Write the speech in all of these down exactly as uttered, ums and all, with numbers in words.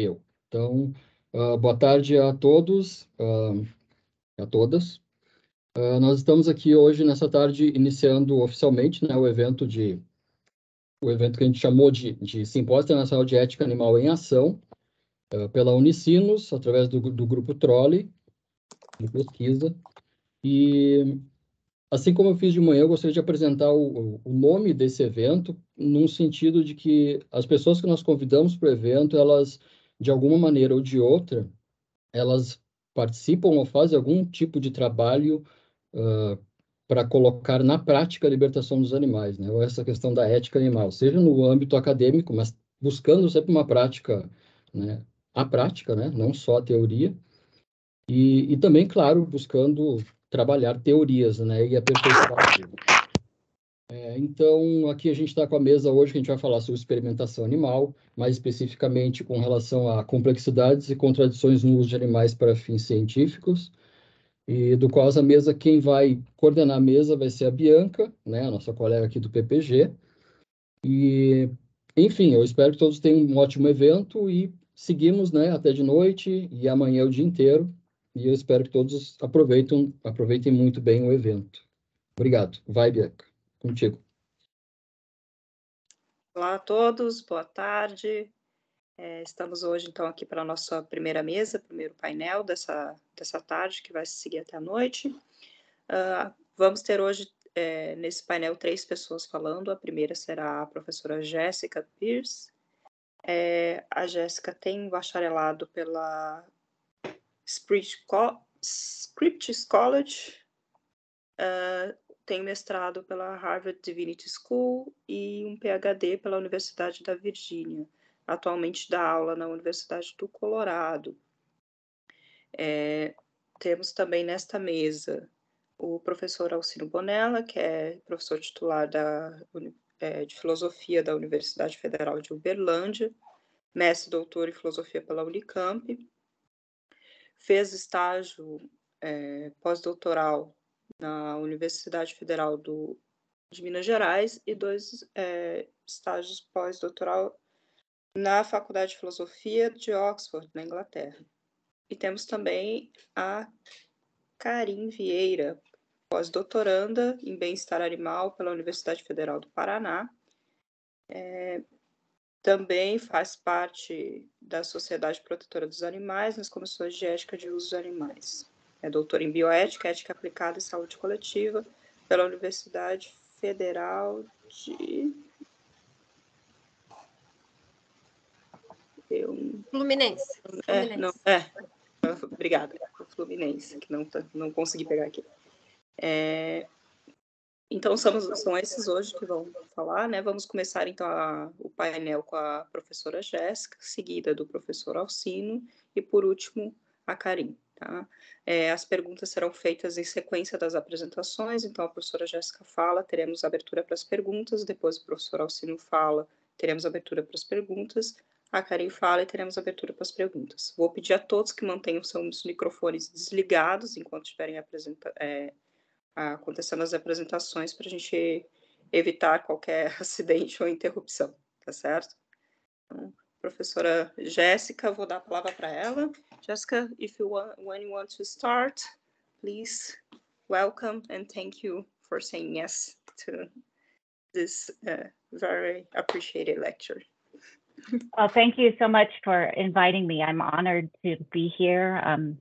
eu. Então, uh, boa tarde a todos, uh, a todas. Uh, nós estamos aqui hoje, nessa tarde, iniciando oficialmente, né, o evento de o evento que a gente chamou de, de Simpósio Internacional de Ética Animal em Ação, uh, pela Unisinos, através do, do grupo Trolley, de pesquisa. E, assim como eu fiz de manhã, eu gostaria de apresentar o, o nome desse evento, num sentido de que as pessoas que nós convidamos para o evento, elas, de alguma maneira ou de outra, elas participam ou fazem algum tipo de trabalho uh, para colocar na prática a libertação dos animais, né? Ou essa questão da ética animal, seja no âmbito acadêmico, mas buscando sempre uma prática, né? A prática, né? Não só a teoria. E, e também, claro, buscando trabalhar teorias, né? E aperfeiçoar. É, então, aqui a gente está com a mesa hoje que a gente vai falar sobre experimentação animal, mais especificamente com relação a complexidades e contradições no uso de animais para fins científicos, e do qual a mesa, quem vai coordenar a mesa vai ser a Bianca, né, a nossa colega aqui do P P G. E, enfim, eu espero que todos tenham um ótimo evento e seguimos, né, até de noite e amanhã o dia inteiro, e eu espero que todos aproveitem, aproveitem muito bem o evento. Obrigado. Vai, Bianca. Contigo. Olá a todos, boa tarde. É, estamos hoje, então, aqui para a nossa primeira mesa, primeiro painel dessa, dessa tarde, que vai se seguir até a noite. Uh, vamos ter hoje, é, nesse painel, três pessoas falando. A primeira será a professora Jessica Pierce. É, a Jessica tem bacharelado pela Scripties College, uh, tem mestrado pela Harvard Divinity School e um P H D pela Universidade da Virgínia. Atualmente dá aula na Universidade do Colorado. É, temos também nesta mesa o professor Alcino Bonella, que é professor titular da, é, de Filosofia da Universidade Federal de Uberlândia, mestre e doutor em Filosofia pela Unicamp, fez estágio é, pós-doutoral na Universidade Federal do, de Minas Gerais e dois é, estágios pós-doutoral na Faculdade de Filosofia de Oxford, na Inglaterra. E temos também a Karynn Vieira, pós-doutoranda em Bem-Estar Animal pela Universidade Federal do Paraná. É, também faz parte da Sociedade Protetora dos Animais nas comissões de ética de uso dos animais. É doutora em Bioética, Ética Aplicada e Saúde Coletiva pela Universidade Federal de... Eu... Fluminense. É, Fluminense. Não, é. Obrigada. Fluminense, que não, não consegui pegar aqui. É... Então, somos, são esses hoje que vão falar, né? Vamos começar, então, a, o painel com a professora Jéssica, seguida do professor Alcino e, por último, a Karynn. Tá? É, as perguntas serão feitas em sequência das apresentações, então a professora Jéssica fala, teremos abertura para as perguntas, depois o professor Alcino fala, teremos abertura para as perguntas, a Karynn fala e teremos abertura para as perguntas. Vou pedir a todos que mantenham seus microfones desligados enquanto estiverem apresenta- é, acontecendo as apresentações, para a gente evitar qualquer acidente ou interrupção, tá certo? Então, professora Jéssica, vou dar a palavra para ela. Jessica, if you want, when you want to start, please welcome and thank you for saying yes to this uh, very appreciated lecture. Well, thank you so much for inviting me. I'm honored to be here. Um,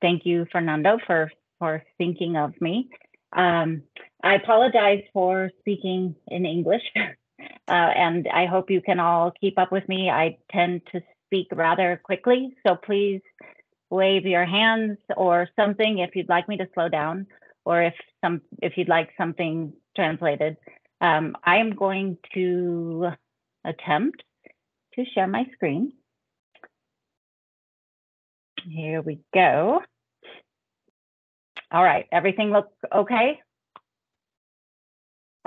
thank you, Fernando, for, for thinking of me. Um, I apologize for speaking in English. Uh, and I hope you can all keep up with me. I tend to speak rather quickly, so please wave your hands or something if you'd like me to slow down, or if some if you'd like something translated. Um, I am going to attempt to share my screen. Here we go. All right, everything look okay?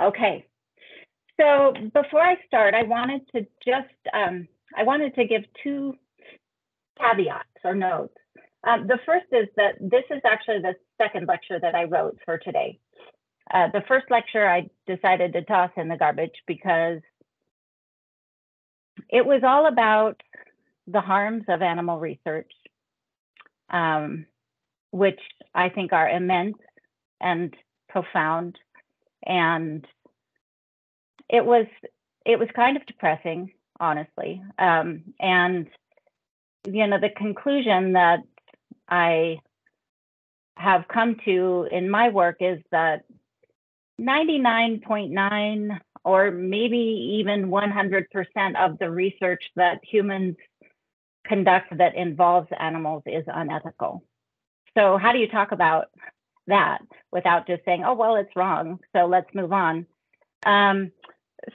Okay. So before I start, I wanted to just, um, I wanted to give two caveats or notes. Um, the first is that this is actually the second lecture that I wrote for today. Uh, the first lecture I decided to toss in the garbage because it was all about the harms of animal research, um, which I think are immense and profound. And it was it was kind of depressing, honestly. Um, and you know, the conclusion that I have come to in my work is that ninety-nine point nine or maybe even one hundred percent of the research that humans conduct that involves animals is unethical. So how do you talk about that without just saying, oh, well, it's wrong, so let's move on? Um,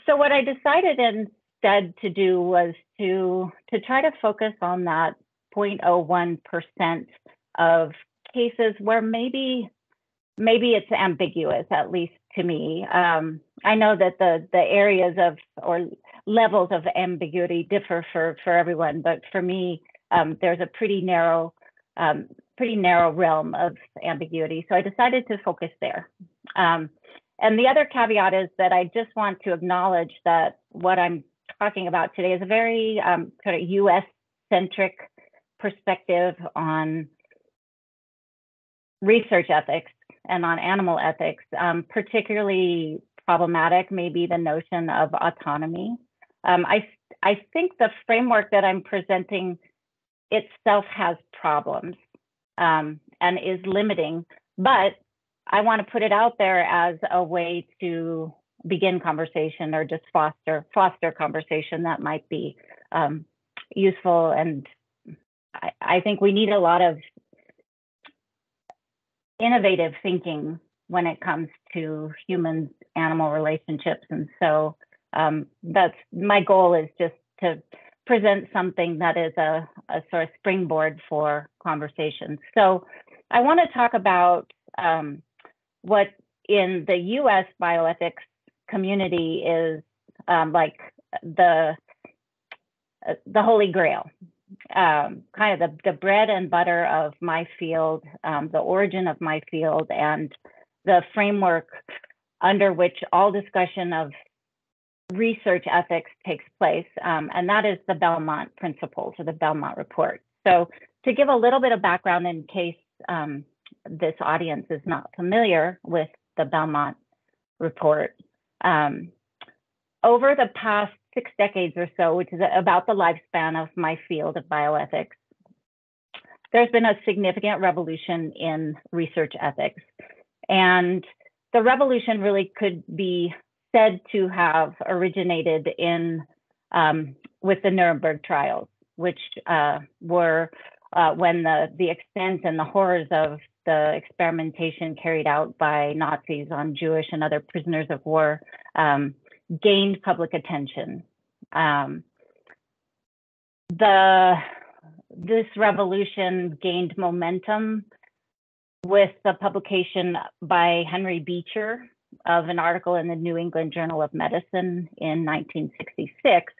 so what I decided instead to do was to, to try to focus on that zero point zero one percent of cases where maybe maybe it's ambiguous, at least to me. Um, I know that the the areas of or levels of ambiguity differ for, for everyone, but for me, um, there's a pretty narrow um, pretty narrow realm of ambiguity. So I decided to focus there. Um, and the other caveat is that I just want to acknowledge that what I'm talking about today is a very um, sort of U S centric perspective on research ethics and on animal ethics. Um, particularly problematic may be the notion of autonomy. Um, I, I think the framework that I'm presenting itself has problems um, and is limiting, but I want to put it out there as a way to begin conversation or just foster, foster conversation that might be um, useful. And I, I think we need a lot of innovative thinking when it comes to human-animal relationships. And so um, that's my goal, is just to present something that is a, a sort of springboard for conversations. So I want to talk about um, what in the U S bioethics community is um, like the, the Holy Grail. Um, kind of the, the bread and butter of my field, um, the origin of my field, and the framework under which all discussion of research ethics takes place. Um, and that is the Belmont Principles, or the Belmont Report. So to give a little bit of background in case um, this audience is not familiar with the Belmont Report, um, over the past six decades or so, which is about the lifespan of my field of bioethics, there's been a significant revolution in research ethics. And the revolution really could be said to have originated in um, with the Nuremberg Trials, which uh, were uh, when the, the extent and the horrors of the experimentation carried out by Nazis on Jewish and other prisoners of war um, gained public attention. Um, the this revolution gained momentum with the publication by Henry Beecher of an article in the New England Journal of Medicine in nineteen sixty-six,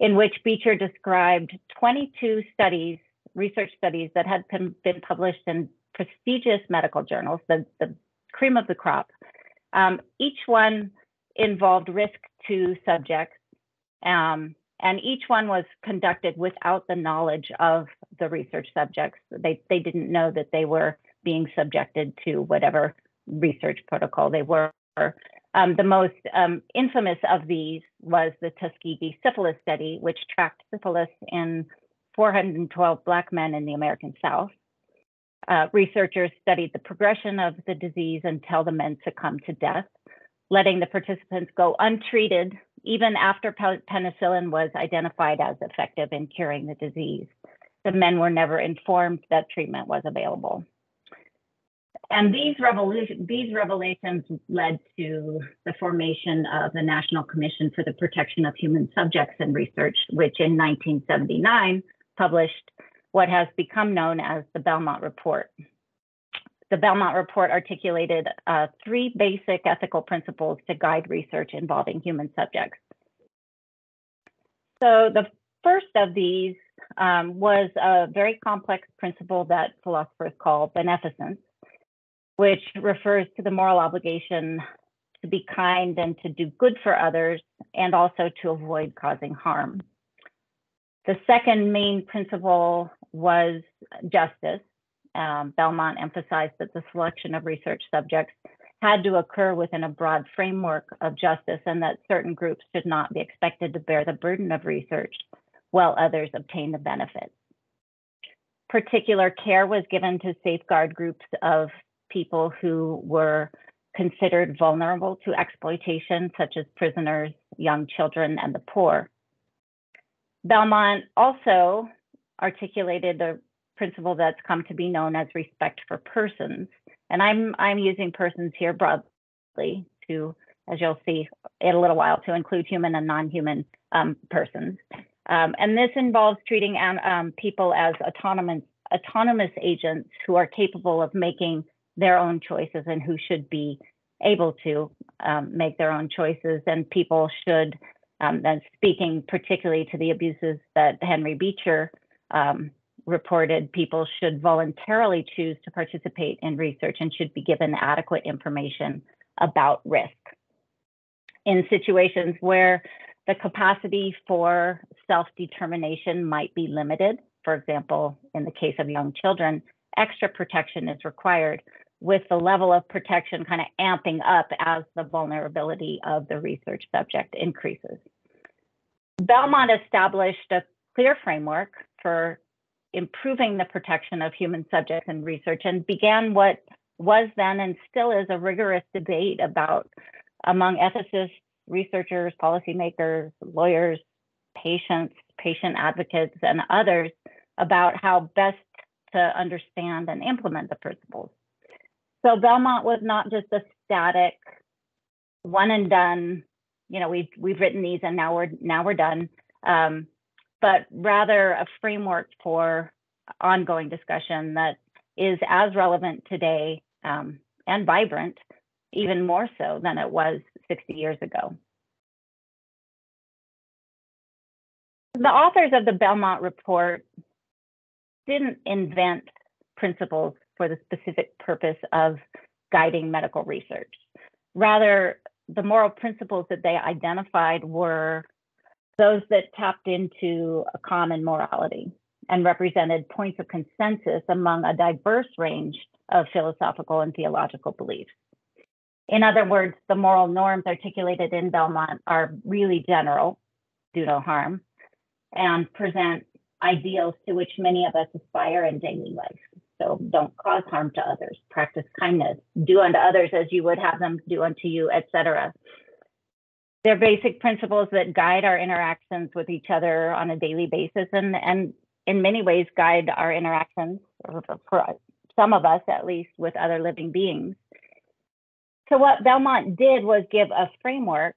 in which Beecher described twenty-two studies, research studies that had been published in prestigious medical journals, the, the cream of the crop. Um, each one involved risk to subjects, um, and each one was conducted without the knowledge of the research subjects. They, they didn't know that they were being subjected to whatever research protocol they were. Um, the most um, infamous of these was the Tuskegee Syphilis Study, which tracked syphilis in four hundred twelve Black men in the American South. Uh, researchers studied the progression of the disease until the men succumbed to death, letting the participants go untreated even after penicillin was identified as effective in curing the disease. The men were never informed that treatment was available. And these, revolution, these revelations led to the formation of the National Commission for the Protection of Human Subjects and Research, which in nineteen seventy-nine published what has become known as the Belmont Report. The Belmont Report articulated uh, three basic ethical principles to guide research involving human subjects. So the first of these um, was a very complex principle that philosophers call beneficence, which refers to the moral obligation to be kind and to do good for others, and also to avoid causing harm. The second main principle was justice. Um, Belmont emphasized that the selection of research subjects had to occur within a broad framework of justice, and that certain groups should not be expected to bear the burden of research while others obtain the benefits. Particular care was given to safeguard groups of people who were considered vulnerable to exploitation, such as prisoners, young children, and the poor. Belmont also articulated the principle that's come to be known as respect for persons. And I'm, I'm using persons here broadly to, as you'll see in a little while, to include human and non-human um, persons. Um, and this involves treating um, people as autonomous, autonomous agents who are capable of making their own choices and who should be able to um, make their own choices. And people should, um, then speaking particularly to the abuses that Henry Beecher um, reported, people should voluntarily choose to participate in research and should be given adequate information about risk. In situations where the capacity for self-determination might be limited, for example, in the case of young children, extra protection is required, with the level of protection kind of amping up as the vulnerability of the research subject increases. Belmont established a clear framework for improving the protection of human subjects in research, and began what was then and still is a rigorous debate about among ethicists, researchers, policymakers, lawyers, patients, patient advocates, and others about how best to understand and implement the principles. So Belmont was not just a static one and done, you know, we've we've written these and now we're now we're done, um, but rather a framework for ongoing discussion that is as relevant today um, and vibrant, even more so than it was sixty years ago. The authors of the Belmont Report didn't invent principles for the specific purpose of guiding medical research. Rather, the moral principles that they identified were those that tapped into a common morality and represented points of consensus among a diverse range of philosophical and theological beliefs. In other words, the moral norms articulated in Belmont are really general, do no harm, and present ideals to which many of us aspire in daily life. So don't cause harm to others, practice kindness, do unto others as you would have them do unto you, et cetera. They're basic principles that guide our interactions with each other on a daily basis, and, and in many ways guide our interactions, for some of us at least, with other living beings. So what Belmont did was give a framework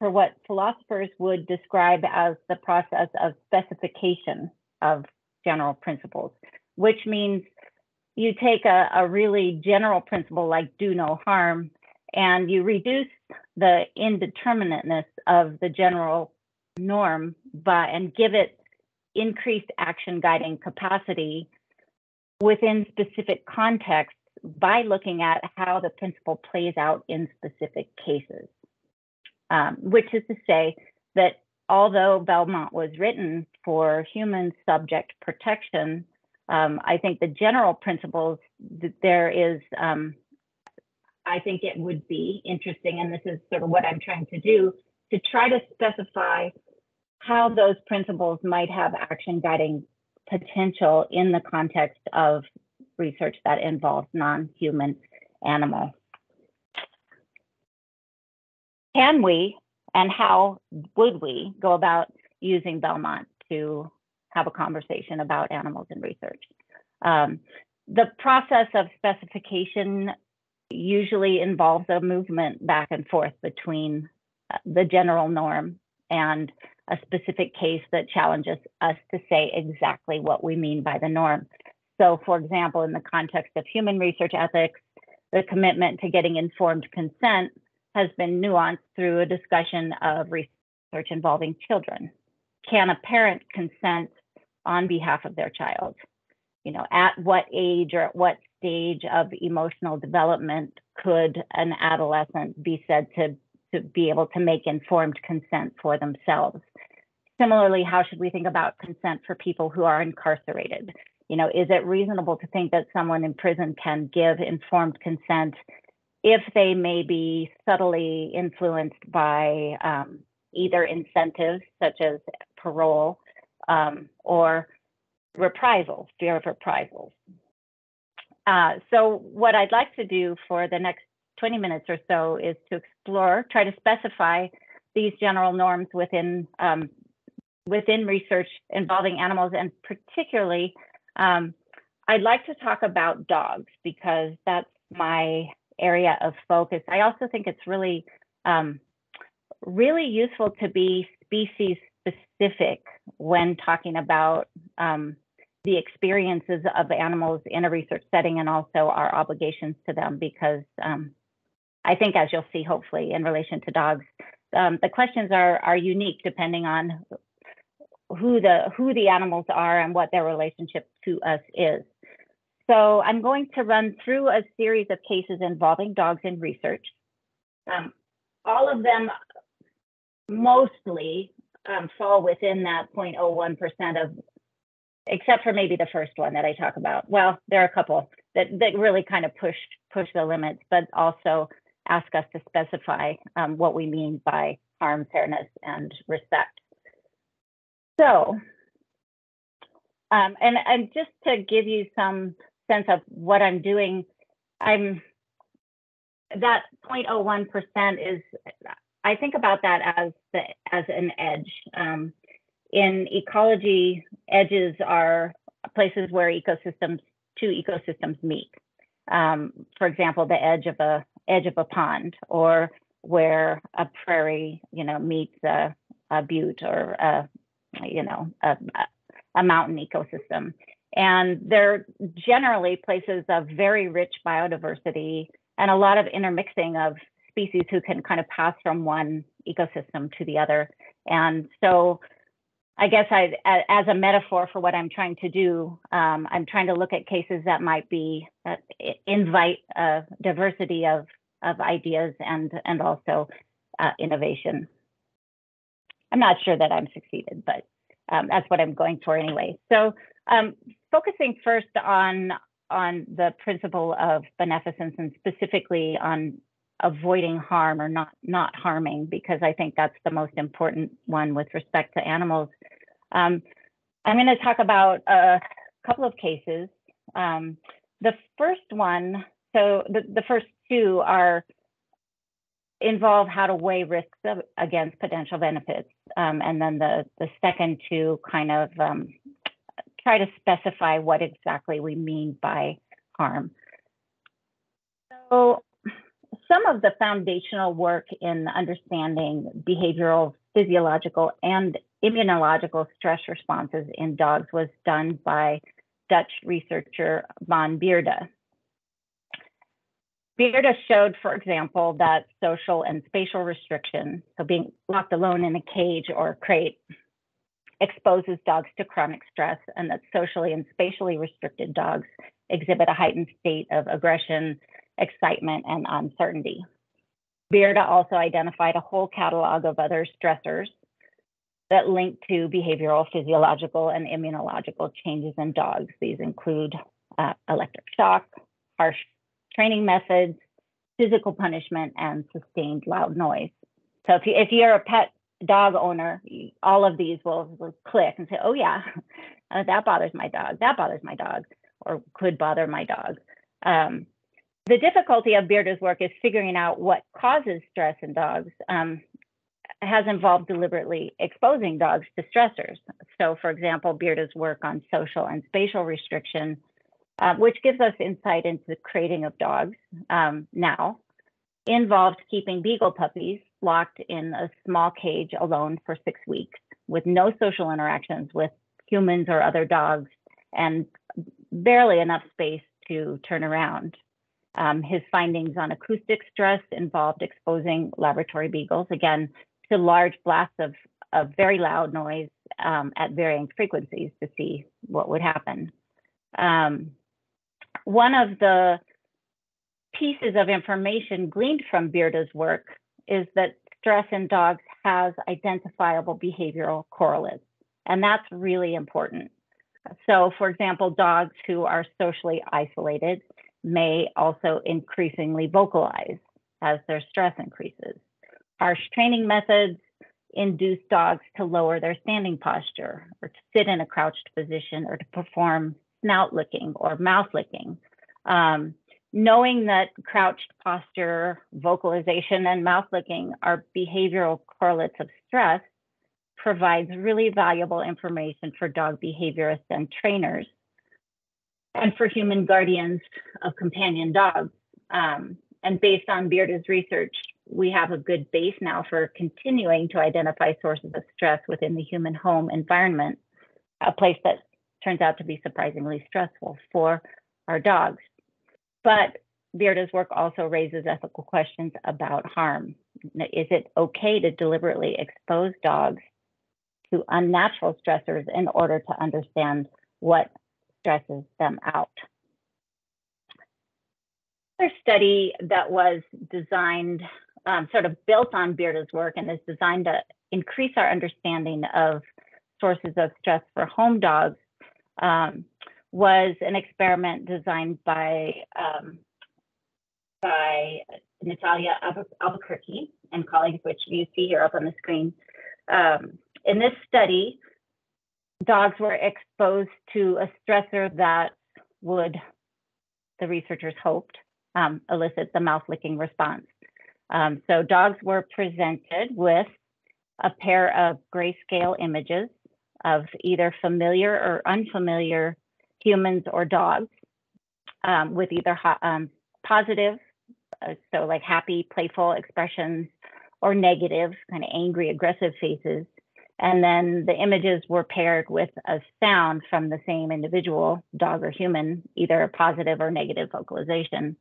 for what philosophers would describe as the process of specification of general principles, which means you take a, a really general principle like do no harm, and you reduce the indeterminateness of the general norm by, and give it increased action guiding capacity within specific contexts, by looking at how the principle plays out in specific cases, um, which is to say that although Belmont was written for human subject protection, um, I think the general principles that there is, um, I think it would be interesting, and this is sort of what I'm trying to do, to try to specify how those principles might have action guiding potential in the context of research that involves non-human animal. Can we, and how would we, go about using Belmont to have a conversation about animals in research? Um, the process of specification usually involves a movement back and forth between the general norm and a specific case that challenges us to say exactly what we mean by the norm. So, for example, in the context of human research ethics, the commitment to getting informed consent has been nuanced through a discussion of research involving children. Can a parent consent on behalf of their child? You know, at what age or at what stage of emotional development could an adolescent be said to, to be able to make informed consent for themselves? Similarly, how should we think about consent for people who are incarcerated? You know, is it reasonable to think that someone in prison can give informed consent if they may be subtly influenced by um, either incentives such as parole um, or reprisal, fear of reprisals? Uh, so what I'd like to do for the next twenty minutes or so is to explore, try to specify these general norms within um, within research involving animals, and particularly um, I'd like to talk about dogs because that's my area of focus. I also think it's really, um, really useful to be species specific when talking about um, the experiences of animals in a research setting and also our obligations to them, because um, I think, as you'll see, hopefully, in relation to dogs, um, the questions are, are unique depending on who the who the animals are and what their relationship to us is. So I'm going to run through a series of cases involving dogs in research. Um, all of them mostly um, fall within that zero point zero one percent of, except for maybe the first one that I talk about. Well, there are a couple that, that really kind of push, push the limits, but also ask us to specify um, what we mean by harm, fairness, and respect. So, um, and, and just to give you some sense of what I'm doing, I'm, that zero point zero one percent is, I think about that as, the, as an edge. Um, in ecology, edges are places where ecosystems, two ecosystems meet. Um, for example, the edge of a edge of a pond, or where a prairie, you know, meets a, a butte or a, you know, a, a mountain ecosystem. And they're generally places of very rich biodiversity and a lot of intermixing of species who can kind of pass from one ecosystem to the other. And so I guess I, as a metaphor for what I'm trying to do, um, I'm trying to look at cases that might be, uh, invite a diversity of, of ideas and, and also uh, innovation. I'm not sure that I'm succeeded, but um, that's what I'm going for anyway. So um, focusing first on, on the principle of beneficence and specifically on avoiding harm or not, not harming, because I think that's the most important one with respect to animals. Um, I'm going to talk about a couple of cases. Um, the first one, so the, the first two are involve how to weigh risks of, against potential benefits. Um, and then the, the second two kind of um, try to specify what exactly we mean by harm. So some of the foundational work in understanding behavioral, physiological, and immunological stress responses in dogs was done by Dutch researcher Van Beerda. Beerda showed, for example, that social and spatial restriction, so being locked alone in a cage or crate, exposes dogs to chronic stress, and that socially and spatially restricted dogs exhibit a heightened state of aggression, excitement, and uncertainty. Beerda also identified a whole catalog of other stressors that link to behavioral, physiological, and immunological changes in dogs. These include uh, electric shock, harsh training methods, physical punishment, and sustained loud noise. So if, you, if you're a pet dog owner, all of these will, will click and say, oh yeah, uh, that bothers my dog, that bothers my dog, or could bother my dog. Um, The difficulty of Beerda's work is figuring out what causes stress in dogs um, has involved deliberately exposing dogs to stressors. So, for example, Beerda's work on social and spatial restriction, uh, which gives us insight into the crating of dogs um, now, involved keeping beagle puppies locked in a small cage alone for six weeks with no social interactions with humans or other dogs and barely enough space to turn around. Um, his findings on acoustic stress involved exposing laboratory beagles, again, to large blasts of, of very loud noise um, at varying frequencies to see what would happen. Um, one of the pieces of information gleaned from Beerda's work is that stress in dogs has identifiable behavioral correlates, and that's really important. So, for example, dogs who are socially isolated may also increasingly vocalize as their stress increases. Harsh training methods induce dogs to lower their standing posture or to sit in a crouched position or to perform snout licking or mouth licking. Um, knowing that crouched posture, vocalization, and mouth licking are behavioral correlates of stress provides really valuable information for dog behaviorists and trainers and for human guardians of companion dogs. Um, and based on Beerda's research, we have a good base now for continuing to identify sources of stress within the human home environment, a place that turns out to be surprisingly stressful for our dogs. But Beerda's work also raises ethical questions about harm. Is it okay to deliberately expose dogs to unnatural stressors in order to understand what stresses them out? Another study that was designed, um, sort of built on Beerda's work and is designed to increase our understanding of sources of stress for home dogs um, was an experiment designed by, um, by Natalia Albuquerque and colleagues, which you see here up on the screen. Um, in this study, dogs were exposed to a stressor that would, the researchers hoped, um, elicit the mouth licking response. Um, so dogs were presented with a pair of grayscale images of either familiar or unfamiliar humans or dogs um, with either um, positive, uh, so like happy, playful expressions, or negative, kind of angry, aggressive faces. And then the images were paired with a sound from the same individual, dog or human, either a positive or negative vocalization.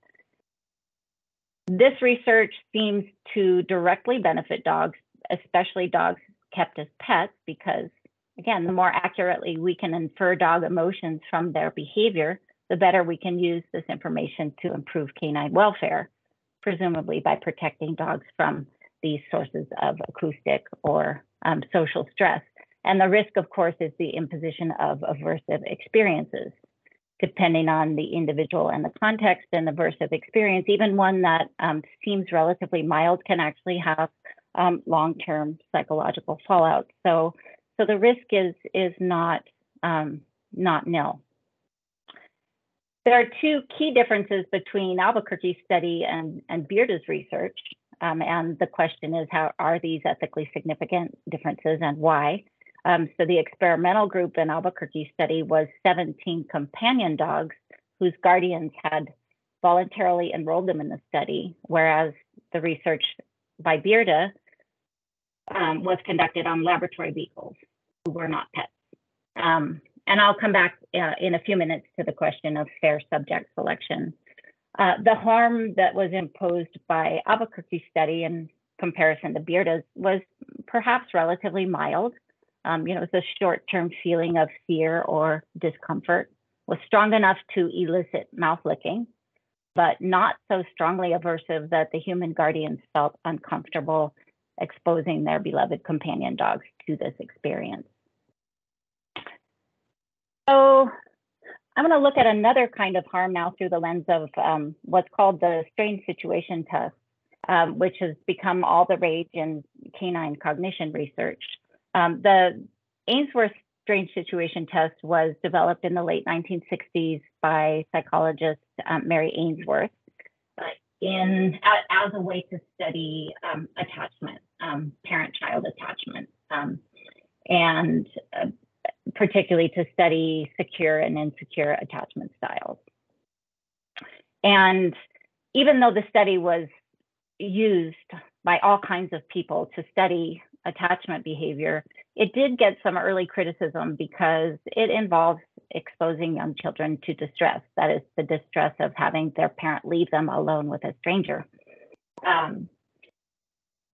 This research seems to directly benefit dogs, especially dogs kept as pets, because, again, the more accurately we can infer dog emotions from their behavior, the better we can use this information to improve canine welfare, presumably by protecting dogs from these sources of acoustic or um, social stress. And the risk, of course, is the imposition of aversive experiences. Depending on the individual and the context, an aversive experience, even one that um, seems relatively mild, can actually have um, long-term psychological fallout. So, so the risk is, is not, um, not nil. There are two key differences between Albuquerque's study and, and Beerda's research. Um, and the question is, how are these ethically significant differences and why? Um, so the experimental group in Albuquerque's study was seventeen companion dogs whose guardians had voluntarily enrolled them in the study, whereas the research by Beerda um, was conducted on laboratory beagles who were not pets. Um, and I'll come back uh, in a few minutes to the question of fair subject selection. Uh, the harm that was imposed by Albuquerque's study in comparison to Beerda's was perhaps relatively mild. Um, you know, the short-term feeling of fear or discomfort was strong enough to elicit mouth licking, but not so strongly aversive that the human guardians felt uncomfortable exposing their beloved companion dogs to this experience. So, I'm going to look at another kind of harm now through the lens of um, what's called the strange situation test, um, which has become all the rage in canine cognition research. Um, the Ainsworth strange situation test was developed in the late nineteen sixties by psychologist um, Mary Ainsworth in, as a way to study um, attachment, um, parent-child attachment, um, and uh, particularly to study secure and insecure attachment styles. And even though the study was used by all kinds of people to study attachment behavior, it did get some early criticism because it involves exposing young children to distress. That is, the distress of having their parent leave them alone with a stranger. Um,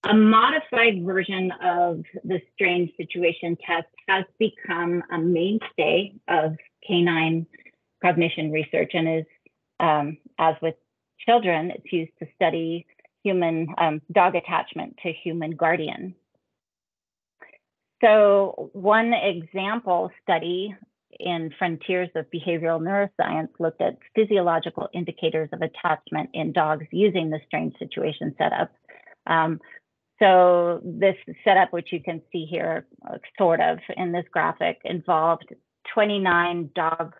A modified version of the strange situation test has become a mainstay of canine cognition research and is, um, as with children, it's used to study human um, dog attachment to human guardian. So one example study in Frontiers of Behavioral Neuroscience looked at physiological indicators of attachment in dogs using the strange situation setup. Um, so this setup, which you can see here, sort of in this graphic, involved twenty-nine dog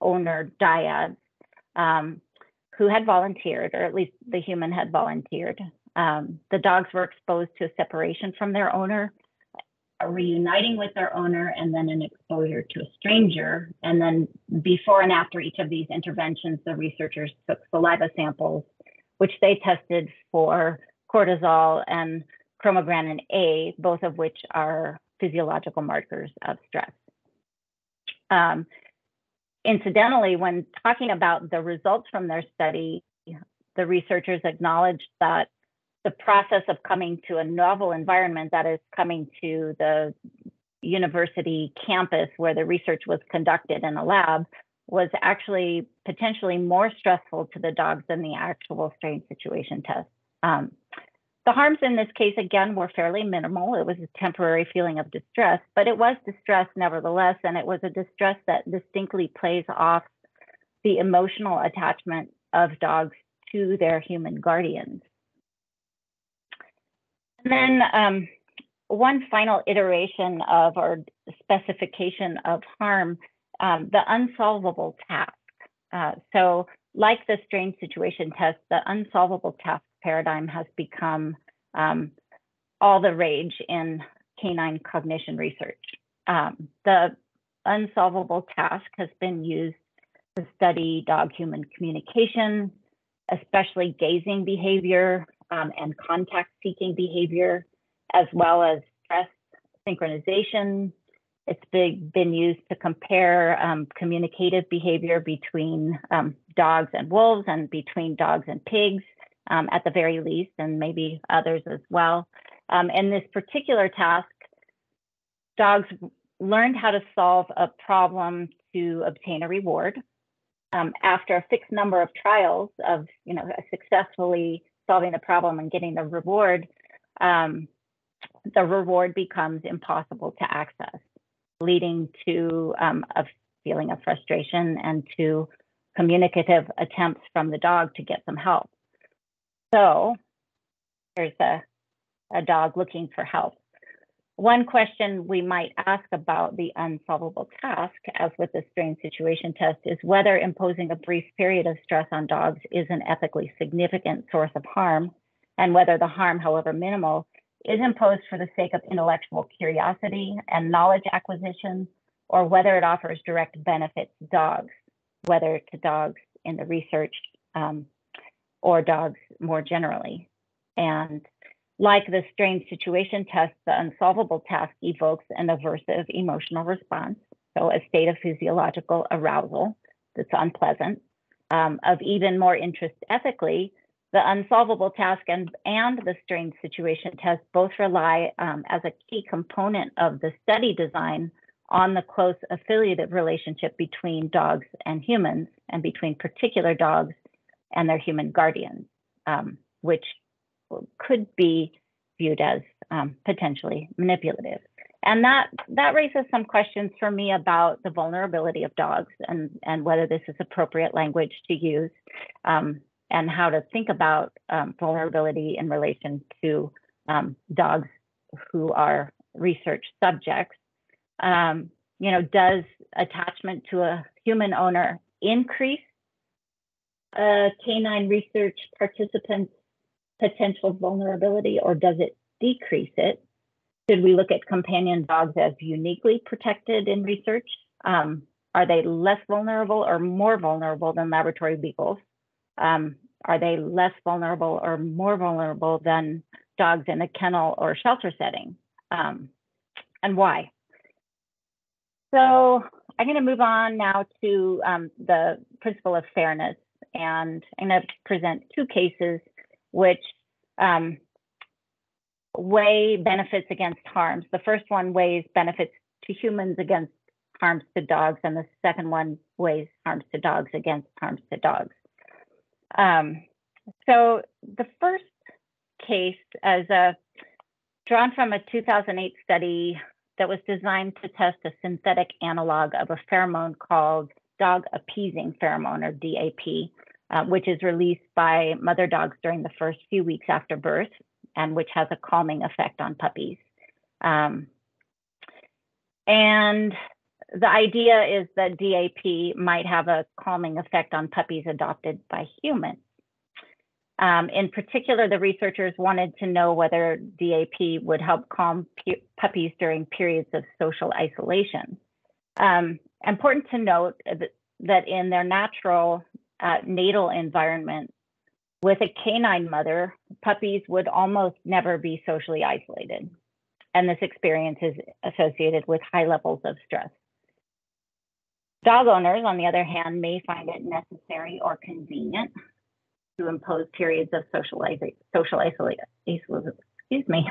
owner dyads um, who had volunteered, or at least the human had volunteered. Um, the dogs were exposed to a separation from their owner, a reuniting with their owner, and then an exposure to a stranger. And then before and after each of these interventions, the researchers took saliva samples, which they tested for cortisol and chromogranin A, both of which are physiological markers of stress. Um, incidentally, when talking about the results from their study, the researchers acknowledged that the process of coming to a novel environment, that is coming to the university campus where the research was conducted in a lab, was actually potentially more stressful to the dogs than the actual strange situation test. Um, the harms in this case, again, were fairly minimal. It was a temporary feeling of distress, but it was distress nevertheless, and it was a distress that distinctly plays off the emotional attachment of dogs to their human guardians. And then um, one final iteration of or specification of harm, um, the unsolvable task. Uh, so like the strange situation test, the unsolvable task paradigm has become um, all the rage in canine cognition research. Um, the unsolvable task has been used to study dog-human communication, especially gazing behavior, Um, and contact-seeking behavior, as well as stress synchronization. It's big, been used to compare um, communicative behavior between um, dogs and wolves and between dogs and pigs, um, at the very least, and maybe others as well. Um, in this particular task, dogs learned how to solve a problem to obtain a reward. Um, after a fixed number of trials of, you know, successfully solving the problem and getting the reward, um, the reward becomes impossible to access, leading to um, a feeling of frustration and to communicative attempts from the dog to get some help. So here's a, a dog looking for help. One question we might ask about the unsolvable task, as with the strange situation test, is whether imposing a brief period of stress on dogs is an ethically significant source of harm, and whether the harm, however minimal, is imposed for the sake of intellectual curiosity and knowledge acquisition, or whether it offers direct benefit to dogs, whether to dogs in the research um, or dogs more generally. And like the strange situation test, the unsolvable task evokes an aversive emotional response, so a state of physiological arousal that's unpleasant. Um, of even more interest ethically, the unsolvable task and, and the strange situation test both rely um, as a key component of the study design on the close affiliative relationship between dogs and humans, and between particular dogs and their human guardians, um, which could be viewed as um, potentially manipulative. And that, that raises some questions for me about the vulnerability of dogs and, and whether this is appropriate language to use, um, and how to think about um, vulnerability in relation to um, dogs who are research subjects. Um, you know, does attachment to a human owner increase uh, canine research participants' potential vulnerability, or does it decrease it? Should we look at companion dogs as uniquely protected in research? Um, are they less vulnerable or more vulnerable than laboratory beagles? Um, are they less vulnerable or more vulnerable than dogs in a kennel or shelter setting? Um, and why? So I'm going to move on now to um, the principle of fairness, and I'm going to present two cases which um, weigh benefits against harms. The first one weighs benefits to humans against harms to dogs, and the second one weighs harms to dogs against harms to dogs. Um, so the first case is uh, drawn from a two thousand eight study that was designed to test a synthetic analog of a pheromone called dog appeasing pheromone, or D A P, uh, which is released by mother dogs during the first few weeks after birth, and which has a calming effect on puppies. Um, and the idea is that D A P might have a calming effect on puppies adopted by humans. Um, in particular, the researchers wanted to know whether D A P would help calm puppies during periods of social isolation. Um, important to note that, that in their natural uh, natal environment, with a canine mother, puppies would almost never be socially isolated. And this experience is associated with high levels of stress. Dog owners, on the other hand, may find it necessary or convenient to impose periods of social, social isolation, excuse me,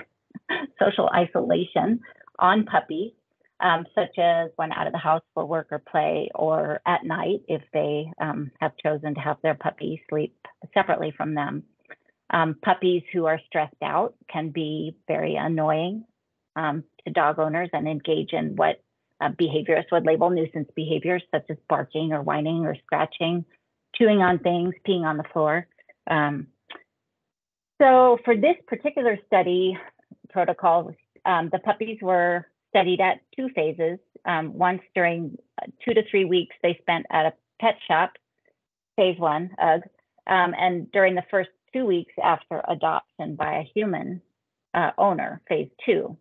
social isolation on puppies, um, such as when out of the house for work or play, or at night if they um, have chosen to have their puppy sleep separately from them. Um, puppies who are stressed out can be very annoying um, to dog owners and engage in what uh, behaviorists would label nuisance behaviors, such as barking or whining or scratching, chewing on things, peeing on the floor. Um, so for this particular study protocol, um, the puppies were studied at two phases. Um, once during two to three weeks, they spent at a pet shop, phase one, U G, um, and during the first two weeks after adoption by a human uh, owner, phase two.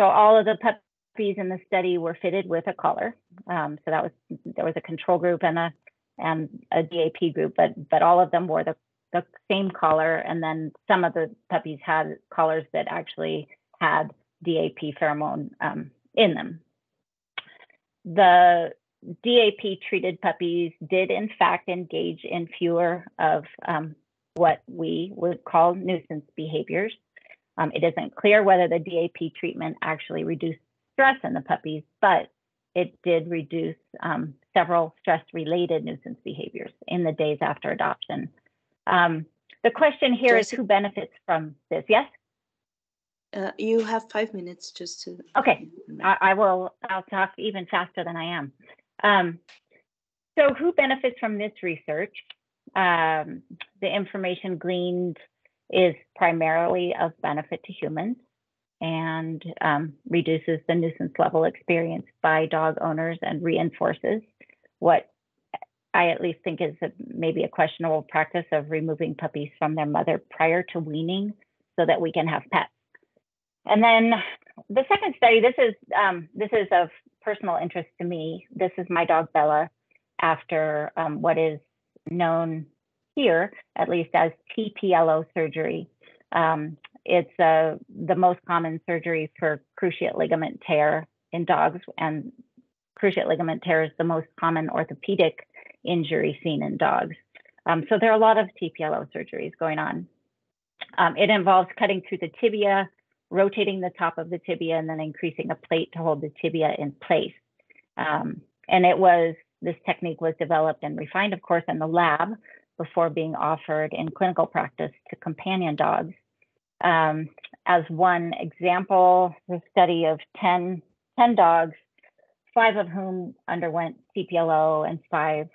So all of the puppies in the study were fitted with a collar. Um, so that was, there was a control group and a and a D A P group, but but all of them wore the, the same collar, and then some of the puppies had collars that actually had D A P pheromone um, in them. The D A P-treated puppies did, in fact, engage in fewer of um, what we would call nuisance behaviors. Um, it isn't clear whether the D A P treatment actually reduced stress in the puppies, but it did reduce um, several stress-related nuisance behaviors in the days after adoption. Um, the question here Jessica, is who benefits from this? Yes? Uh, you have five minutes just to... Okay, I, I will, I'll talk even faster than I am. Um, so who benefits from this research? Um, the information gleaned is primarily of benefit to humans, and um, reduces the nuisance level experienced by dog owners and reinforces what I at least think is a, maybe a questionable practice of removing puppies from their mother prior to weaning so that we can have pets. And then the second study, this is, um, this is of personal interest to me. This is my dog Bella after um, what is known here, at least, as T P L O surgery. Um, It's uh, the most common surgery for cruciate ligament tear in dogs, and cruciate ligament tear is the most common orthopedic injury seen in dogs. Um, so there are a lot of T P L O surgeries going on. Um, it involves cutting through the tibia, rotating the top of the tibia, and then increasing a plate to hold the tibia in place. Um, and it was, this technique was developed and refined, of course, in the lab before being offered in clinical practice to companion dogs. Um, as one example, the study of ten dogs, five of whom underwent T P L O and five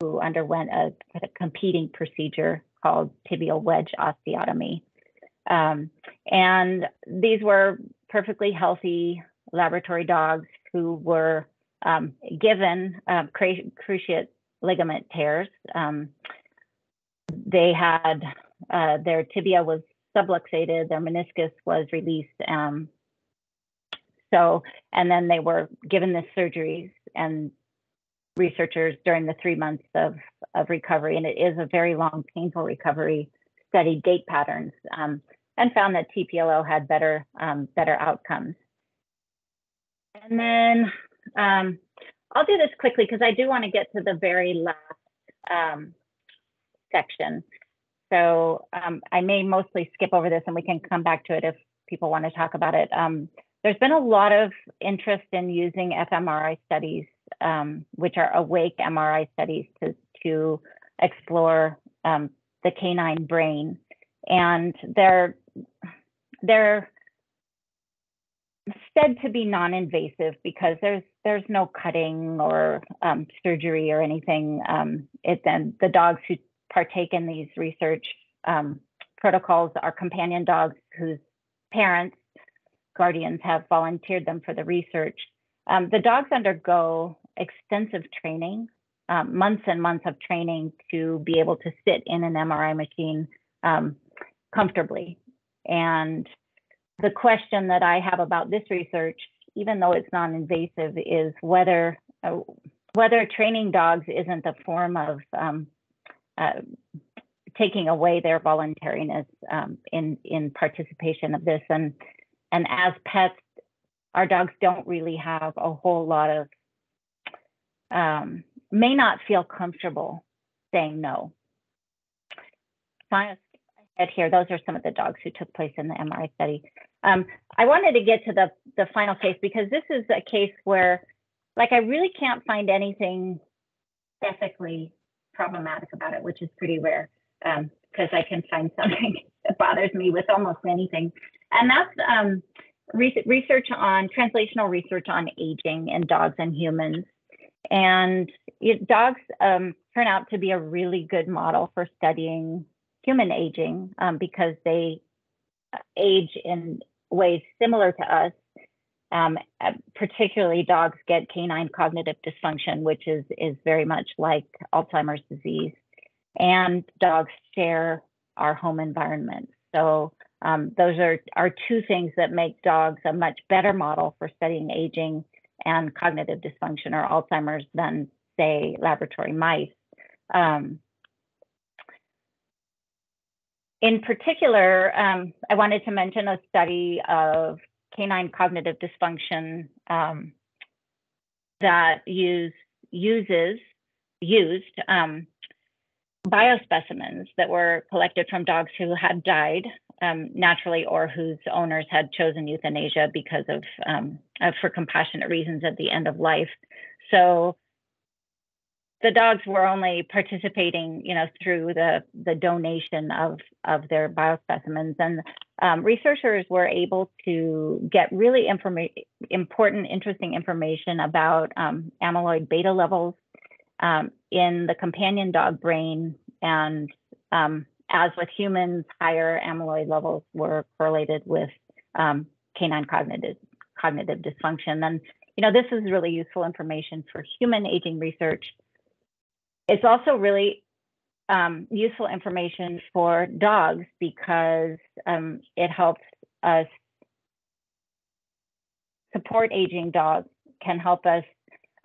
who underwent a, a competing procedure called tibial wedge osteotomy. Um, and these were perfectly healthy laboratory dogs who were um, given uh, cruciate ligament tears. Um, they had, uh, their tibia was subluxated, their meniscus was released. Um, so, and then they were given this surgeries, and researchers during the three months of, of recovery, and it is a very long, painful recovery, studied gait patterns um, and found that T P L O had better, um, better outcomes. And then um, I'll do this quickly because I do want to get to the very last um, section. So um, I may mostly skip over this, and we can come back to it if people want to talk about it. Um, there's been a lot of interest in using fMRI studies, um, which are awake M R I studies, to, to explore um, the canine brain. And they're, they're, said to be non-invasive because there's there's no cutting or um, surgery or anything. Um, it then the dogs who partake in these research um, protocols are companion dogs whose parents, guardians have volunteered them for the research. Um, the dogs undergo extensive training, um, months and months of training to be able to sit in an M R I machine um, comfortably. And the question that I have about this research, even though it's non-invasive, is whether uh, whether training dogs isn't a form of um, uh, taking away their voluntariness um, in in participation of this. And and as pets, our dogs don't really have a whole lot of um, may not feel comfortable saying no. Science ahead here. Those are some of the dogs who took place in the M R I study. Um, I wanted to get to the, the final case because this is a case where, like, I really can't find anything ethically problematic about it, which is pretty rare because um, I can find something that bothers me with almost anything. And that's um, re research on, translational research on aging in dogs and humans. And it, dogs um, turn out to be a really good model for studying human aging um, because they age in ways similar to us. Um, particularly dogs get canine cognitive dysfunction, which is, is very much like Alzheimer's disease, and dogs share our home environment. So um, those are, are two things that make dogs a much better model for studying aging and cognitive dysfunction or Alzheimer's than, say, laboratory mice. Um, In particular, um, I wanted to mention a study of canine cognitive dysfunction um, that use, uses, used um, biospecimens that were collected from dogs who had died um, naturally or whose owners had chosen euthanasia because of, um, uh, for compassionate reasons at the end of life. So the dogs were only participating, you know, through the, the donation of, of their biospecimens. And um, researchers were able to get really important, interesting information about um, amyloid beta levels um, in the companion dog brain. And um, as with humans, higher amyloid levels were correlated with um, canine cognitive, cognitive dysfunction. And, you know, this is really useful information for human aging research. It's also really um, useful information for dogs because um, it helps us support aging dogs, can help us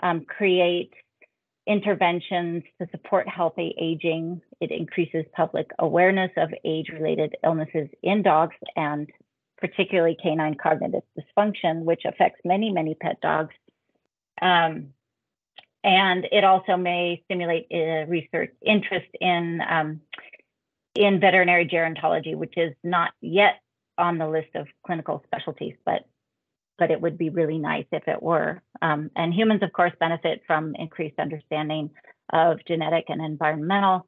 um, create interventions to support healthy aging. It increases public awareness of age-related illnesses in dogs and particularly canine cognitive dysfunction, which affects many, many pet dogs. Um, And it also may stimulate uh, research interest in um, in veterinary gerontology, which is not yet on the list of clinical specialties, but but it would be really nice if it were. Um, and humans, of course, benefit from increased understanding of genetic and environmental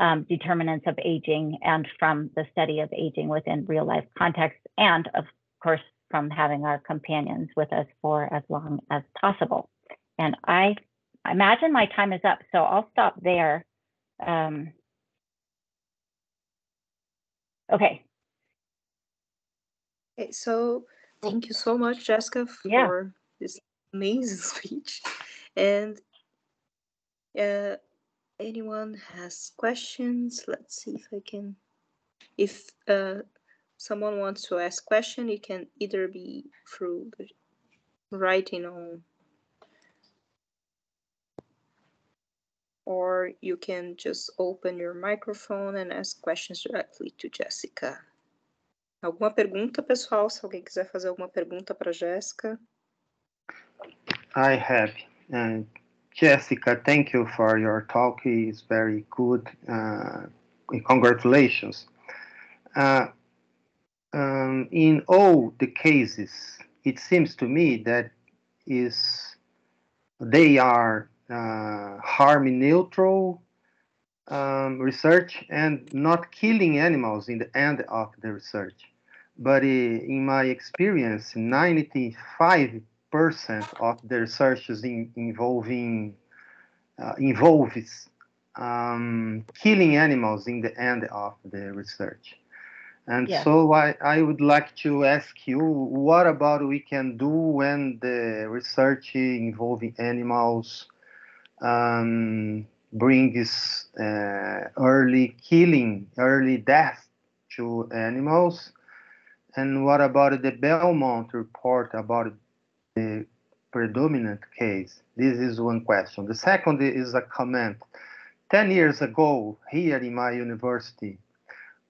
um, determinants of aging, and from the study of aging within real life context, and of course from having our companions with us for as long as possible. And I. I imagine my time is up, so I'll stop there. Um, okay. Okay, so thank you so much, Jessica, for yeah. this amazing speech. And uh, anyone has questions? Let's see if I can. If uh, someone wants to ask question, it can either be through writing on. Or you can just open your microphone and ask questions directly to Jessica. Alguma pergunta, pessoal? Se alguém quiser fazer alguma pergunta para Jessica. I have. Uh, Jessica, thank you for your talk. It's very good. Uh, congratulations. Uh, um, in all the cases, it seems to me that is they are Uh, harm neutral um, research and not killing animals in the end of the research. but in my experience, ninety-five percent of the researches in, involving uh, involves um, killing animals in the end of the research. And yeah. so I, I would like to ask you, what about we can do when the research involving animals um, brings uh, early killing, early death to animals? And what about the Belmont report about the predominant case? This is one question. The second is a comment. Ten years ago, here in my university,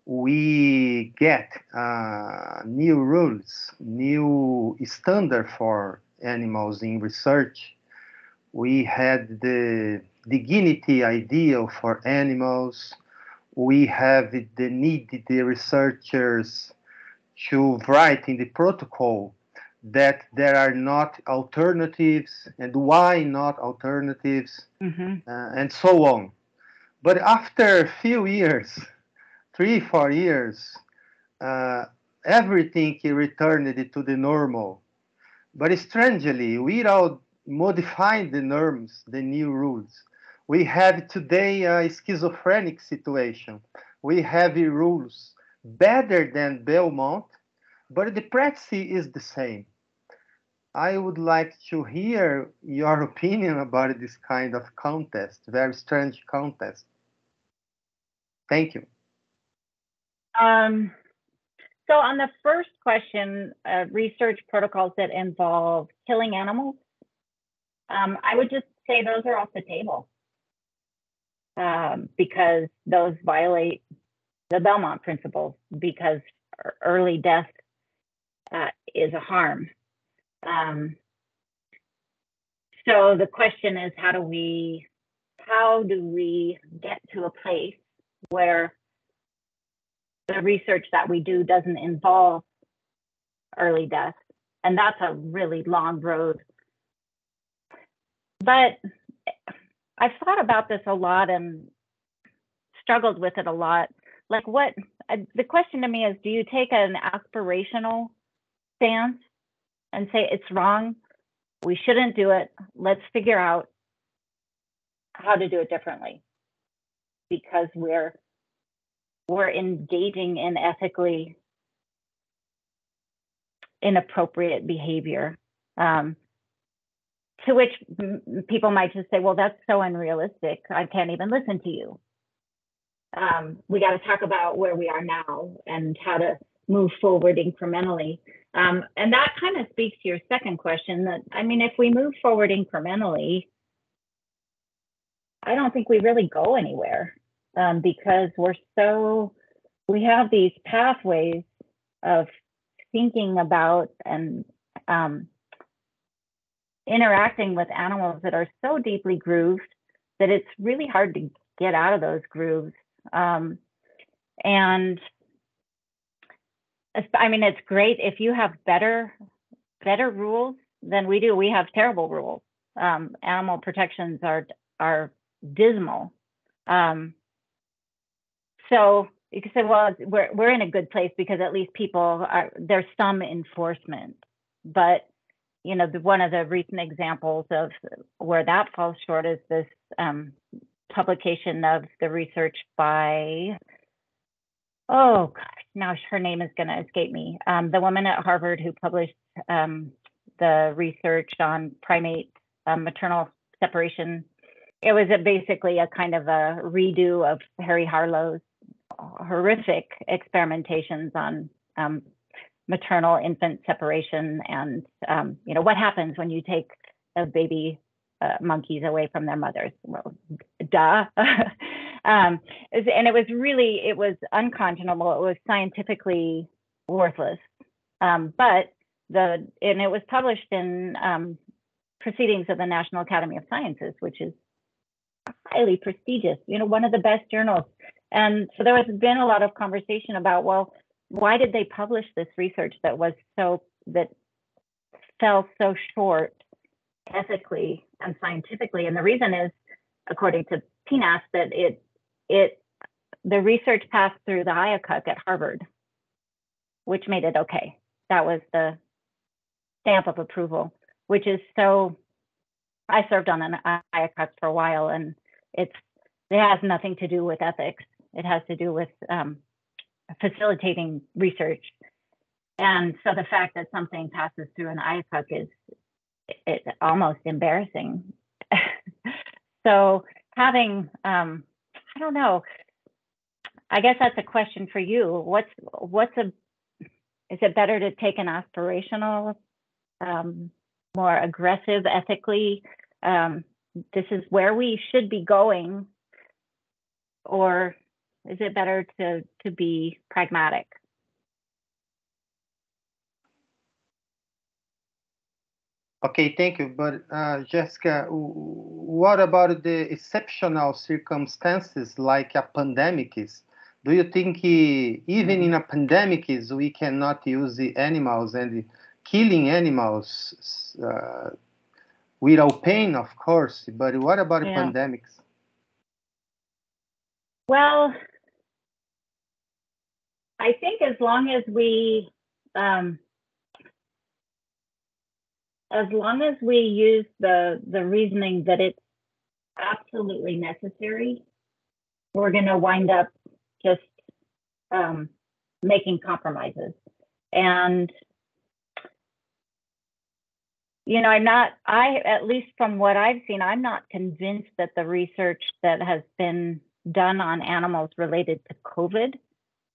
we get uh, new rules, new standard for animals in research. We had the dignity ideal for animals. We have the need, the researchers to write in the protocol that there are not alternatives and why not alternatives, mm-hmm. uh, and so on. But after a few years, three, four years, uh, everything returned to the normal. But strangely, without modifying the norms, the new rules, we have today a schizophrenic situation. We have rules better than Belmont, but the practice is the same. I would like to hear your opinion about this kind of contest, very strange contest. Thank you. Um, so on the first question, uh, research protocols that involve killing animals, um, I would just say those are off the table um, because those violate the Belmont principles, because early death uh, is a harm. Um, so the question is, how do we, how do we get to a place where the research that we do doesn't involve early death? And that's a really long road. But I've thought about this a lot and struggled with it a lot. Like what, uh, the question to me is, do you take an aspirational stance and say it's wrong, we shouldn't do it, let's figure out how to do it differently, because we're we're engaging in ethically inappropriate behavior, um, to which people might just say, well, that's so unrealistic, I can't even listen to you. Um, we got to talk about where we are now and how to move forward incrementally. Um, and that kind of speaks to your second question, that, I mean, if we move forward incrementally, I don't think we really go anywhere, um, because we're so, we have these pathways of thinking about and um, interacting with animals that are so deeply grooved that it's really hard to get out of those grooves. Um, and I mean, it's great if you have better, better rules than we do. We have terrible rules. Um, animal protections are, are dismal. Um, so you could say, well, we're, we're in a good place because at least people are, there's some enforcement, but you know, the, one of the recent examples of where that falls short is this, um, publication of the research by, oh gosh, now her name is going to escape me. Um, the woman at Harvard who published um, the research on primate um, maternal separation. It was a, basically a kind of a redo of Harry Harlow's horrific experimentations on um, maternal infant separation and um, you know, what happens when you take a baby Uh, monkeys away from their mothers. Well, duh. um, and it was really, it was unconscionable. It was scientifically worthless. Um, but the, and it was published in um, Proceedings of the National Academy of Sciences, which is highly prestigious, you know, one of the best journals. And so there has been a lot of conversation about, well, why did they publish this research that was so, that fell so short ethically and scientifically? And the reason is, according to P N A S, that it it the research passed through the I A C U C at Harvard, which made it okay. That was the stamp of approval, which is so, I served on an I A C U C for a while, and it's it has nothing to do with ethics. It has to do with um, facilitating research. And so the fact that something passes through an I A C U C is it's almost embarrassing. So having, um, I don't know, I guess that's a question for you. What's, what's a, is it better to take an aspirational, um, more aggressive ethically, um, this is where we should be going, or is it better to, to be pragmatic? Okay, thank you. But uh, Jessica, what about the exceptional circumstances like a pandemic? Do you think even in a pandemic we cannot use the animals and killing animals uh, without pain, of course, but what about yeah. pandemics? Well, I think as long as we, um, as long as we use the, the reasoning that it's absolutely necessary, we're going to wind up just um, making compromises. And, you know, I'm not, I, at least from what I've seen, I'm not convinced that the research that has been done on animals related to COVID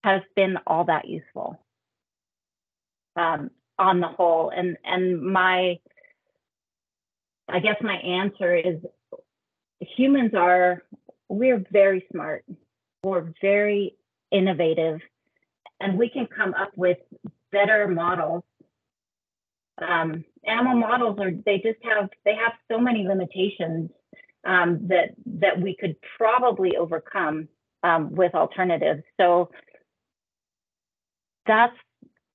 has been all that useful. Um, on the whole, and and my, I guess my answer is, humans are, we're very smart, we're very innovative, and we can come up with better models. Um, animal models are, they just have, they have so many limitations um, that, that we could probably overcome um, with alternatives. So that's,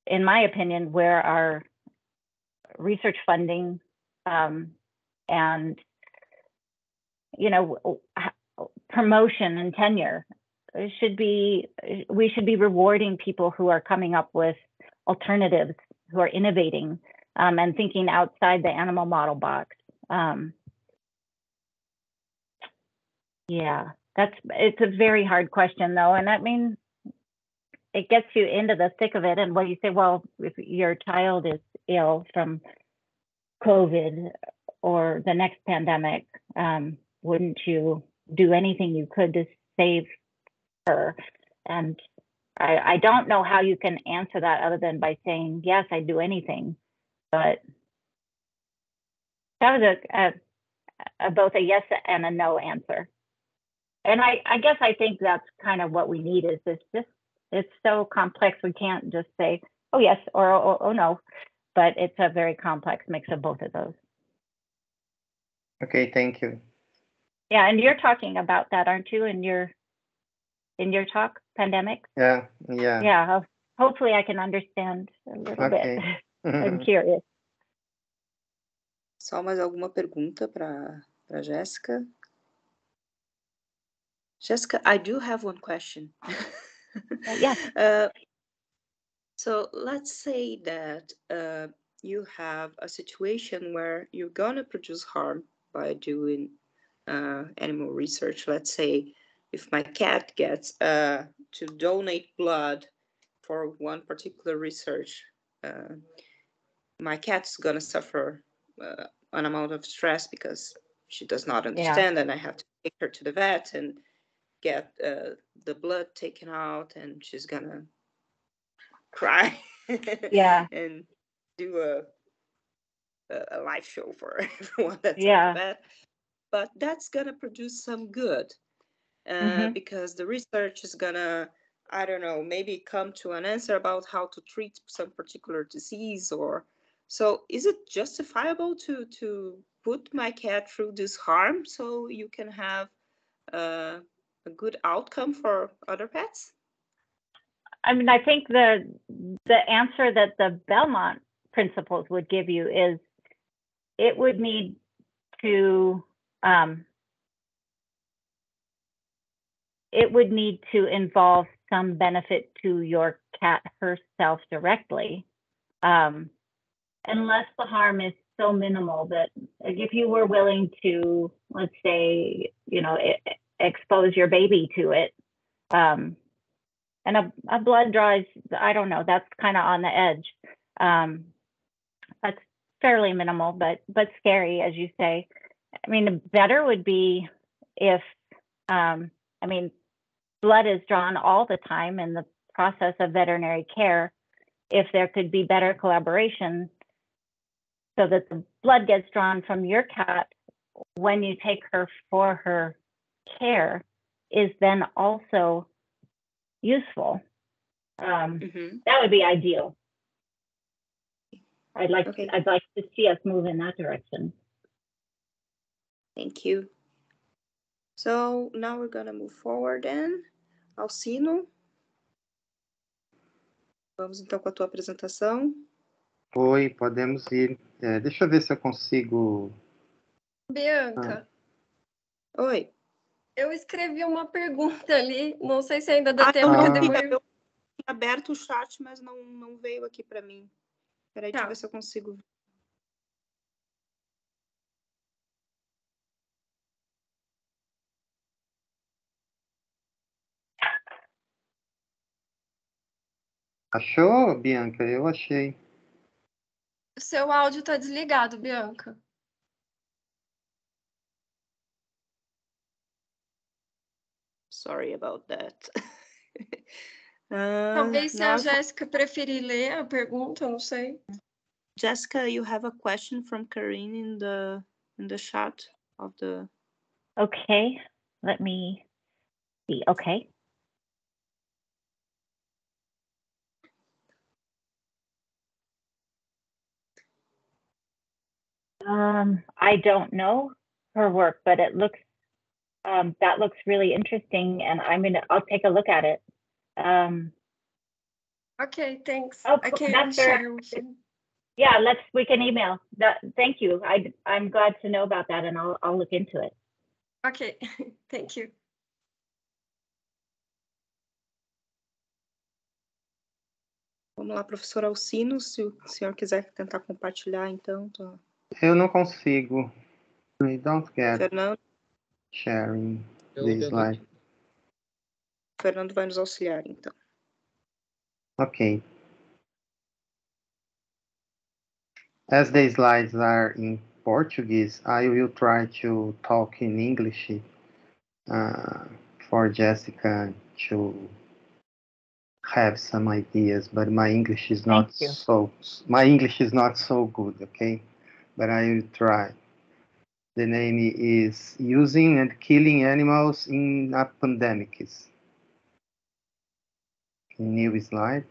in my opinion, where our research funding um, and, you know, promotion and tenure should be, we should be rewarding people who are coming up with alternatives, who are innovating um, and thinking outside the animal model box. Um, yeah, that's, it's a very hard question though. And I mean, it gets you into the thick of it. And when you say, well, if your child is ill from COVID or the next pandemic, um, wouldn't you do anything you could to save her? And I, I don't know how you can answer that other than by saying, yes, I'd do anything. But that was a, a, a both a yes and a no answer. And I, I guess I think that's kind of what we need is this, this it's so complex, we can't just say, oh, yes, or oh, oh, no, but it's a very complex mix of both of those. Okay, thank you. Yeah, and you're talking about that, aren't you, in your in your talk, pandemic? Yeah, yeah. Yeah, hopefully I can understand a little okay. bit. I'm curious. Só mais alguma pergunta para para Jessica? Jessica, I do have one question. Yeah. Uh, so let's say that uh, you have a situation where you're gonna produce harm by doing uh, animal research. Let's say if my cat gets uh, to donate blood for one particular research, uh, my cat's gonna suffer uh, an amount of stress because she does not understand, yeah. and I have to take her to the vet and get uh, the blood taken out, and she's gonna cry. Yeah, and do a a live show for everyone. That's yeah, bad. But that's gonna produce some good uh, mm-hmm. because the research is gonna, I don't know, maybe come to an answer about how to treat some particular disease. Or so, is it justifiable to to put my cat through this harm so you can have Uh, a good outcome for other pets? I mean, I think the the answer that the Belmont principles would give you is it would need to um, it would need to involve some benefit to your cat herself directly, um, unless the harm is so minimal that, like, if you were willing to, let's say, you know, it, expose your baby to it, um, and a, a blood draw is, I don't know, that's kind of on the edge. Um, that's fairly minimal, but but scary, as you say. I mean, better would be if, um, I mean, blood is drawn all the time in the process of veterinary care. If there could be better collaboration so that the blood gets drawn from your cat when you take her for her care, is then also useful. Um, mm-hmm. That would be ideal. I'd like, okay. I'd like to see us move in that direction. Thank you. So now we're gonna move forward then. Alcino, vamos então com a tua apresentação. Oi, podemos ir. É, deixa eu ver se eu consigo... Bianca. Ah. Oi. Eu escrevi uma pergunta ali, não sei se ainda dá ah, tempo. Ah. Depois... Eu tinha aberto o chat, mas não, não veio aqui para mim. Espera aí, tá. Deixa eu ver se eu consigo... Achou, Bianca? Eu achei. O seu áudio está desligado, Bianca. Sorry about that. uh, Talvez se a Jessica preferir ler a pergunta, não sei. Jessica, you have a question from Karynn in the in the chat of the. Okay, let me see. Okay. Um, I don't know her work, but it looks, um, that looks really interesting, and I'm gonna, I'll take a look at it. Um, okay, thanks. Oh, I can't share. Yeah, let's, we can email that. Thank you. I, I'm glad to know about that, and I'll, I'll look into it. Okay, thank you. Vamos lá, professor Alcino, se o senhor quiser tentar compartilhar, então, tô... Eu não consigo. I don't get Fernando. Sharing this slide. O Fernando vai nos auxiliar, então. Ok. As the slides are in Portuguese, I will try to talk in English uh, for Jessica to have some ideas, but my English is not so my English is not so good, okay? But I will try. The name is Using and Killing Animals in a Pandemics. New slide.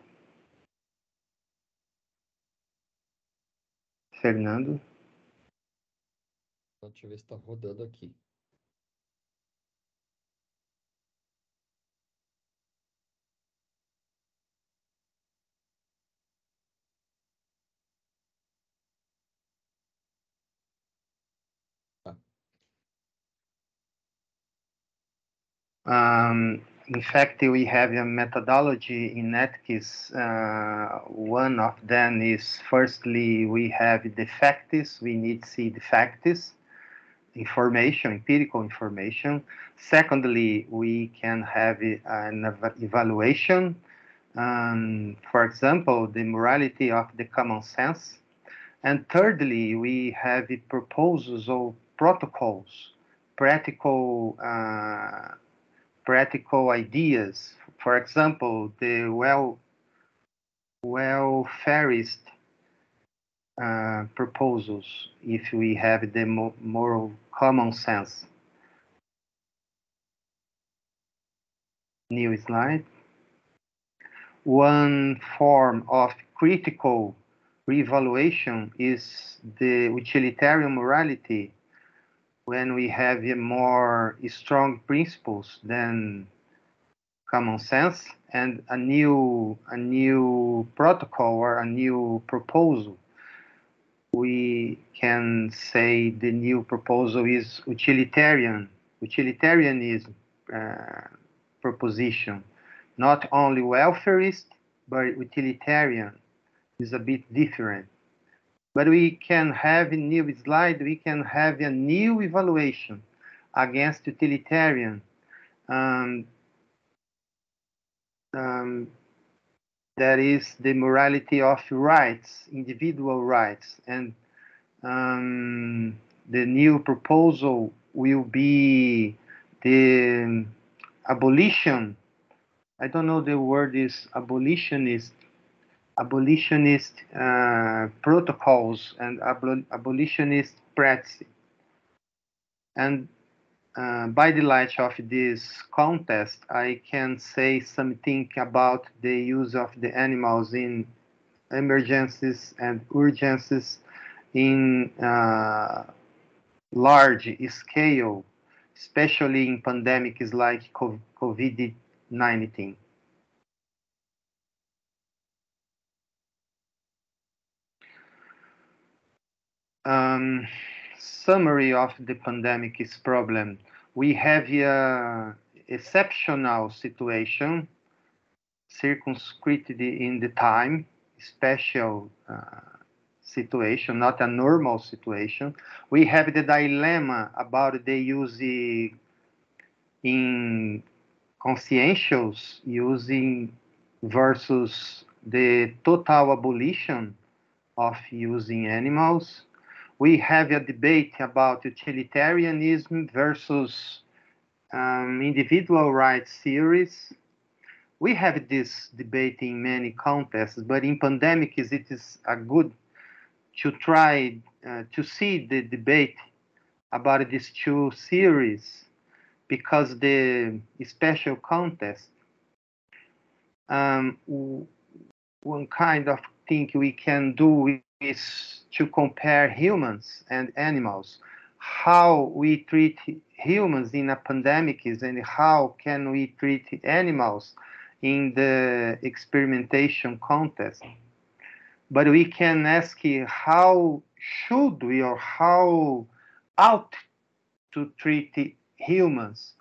Fernando. Deixa eu ver se está rodando aqui. Um, in fact, we have a methodology in ethics. Uh, one of them is, firstly, we have the facts. We need to see the facts, information, empirical information. Secondly, we can have an evaluation. Um, for example, the morality of the common sense. And thirdly, we have the proposals or protocols, practical uh, practical ideas. For example, the well welfareist uh, proposals, if we have the mo moral common sense. New slide. One form of critical reevaluation is the utilitarian morality, when we have more strong principles than common sense, and a new a new protocol or a new proposal. We can say the new proposal is utilitarian utilitarianism uh, proposition, not only welfarist, but utilitarian. Is a bit different. But we can have a new slide, we can have a new evaluation against utilitarian. Um, um, that is the morality of rights, individual rights. And um, the new proposal will be the abolition. I don't know the word is abolitionist. Abolitionist uh, protocols and abol abolitionist practice. And uh, by the light of this contest, I can say something about the use of the animals in emergencies and urgencies in uh, large scale, especially in pandemics like COVID nineteen. Um, summary of the pandemic is problem. We have an exceptional situation, circumscribed in the time, special uh, situation, not a normal situation. We have the dilemma about the use in conscientious using versus the total abolition of using animals. We have a debate about utilitarianism versus um, individual rights theories. We have this debate in many contests, but in pandemics it is a good to try uh, to see the debate about these two theories because the special contest. Um, one kind of thing we can do is to compare humans and animals, how we treat humans in a pandemic and how can we treat animals in the experimentation contest. But we can ask how should we or how ought to treat humans,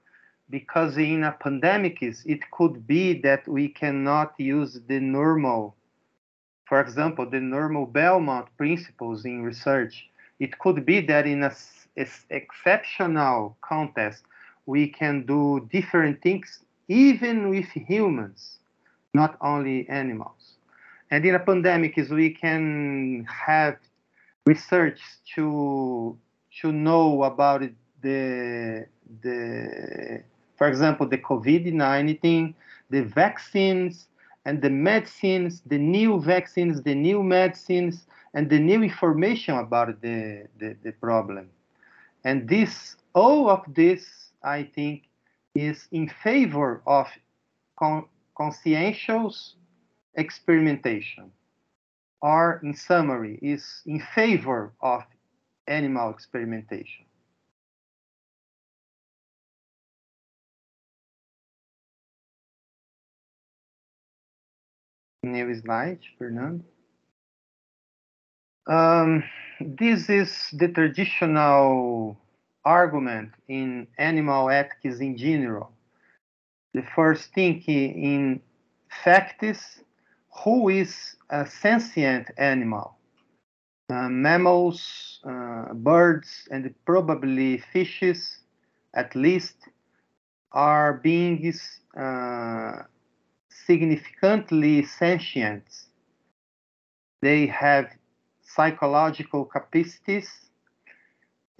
because in a pandemic it could be that we cannot use the normal. For example, the normal Belmont principles in research. It could be that in an exceptional context, we can do different things, even with humans, not only animals. And in a pandemic, we can have research to, to know about the, the, for example, the COVID nineteen, the vaccines, and the medicines, the new vaccines, the new medicines, and the new information about the, the, the problem. And this, all of this, I think, is in favor of con conscientious experimentation, or in summary, is in favor of animal experimentation. New slide, Fernando. Um, this is the traditional argument in animal ethics in general. The first thing in fact is who is a sentient animal? Uh, mammals, uh, birds, and probably fishes, at least, are beings uh, significantly sentient. They have psychological capacities,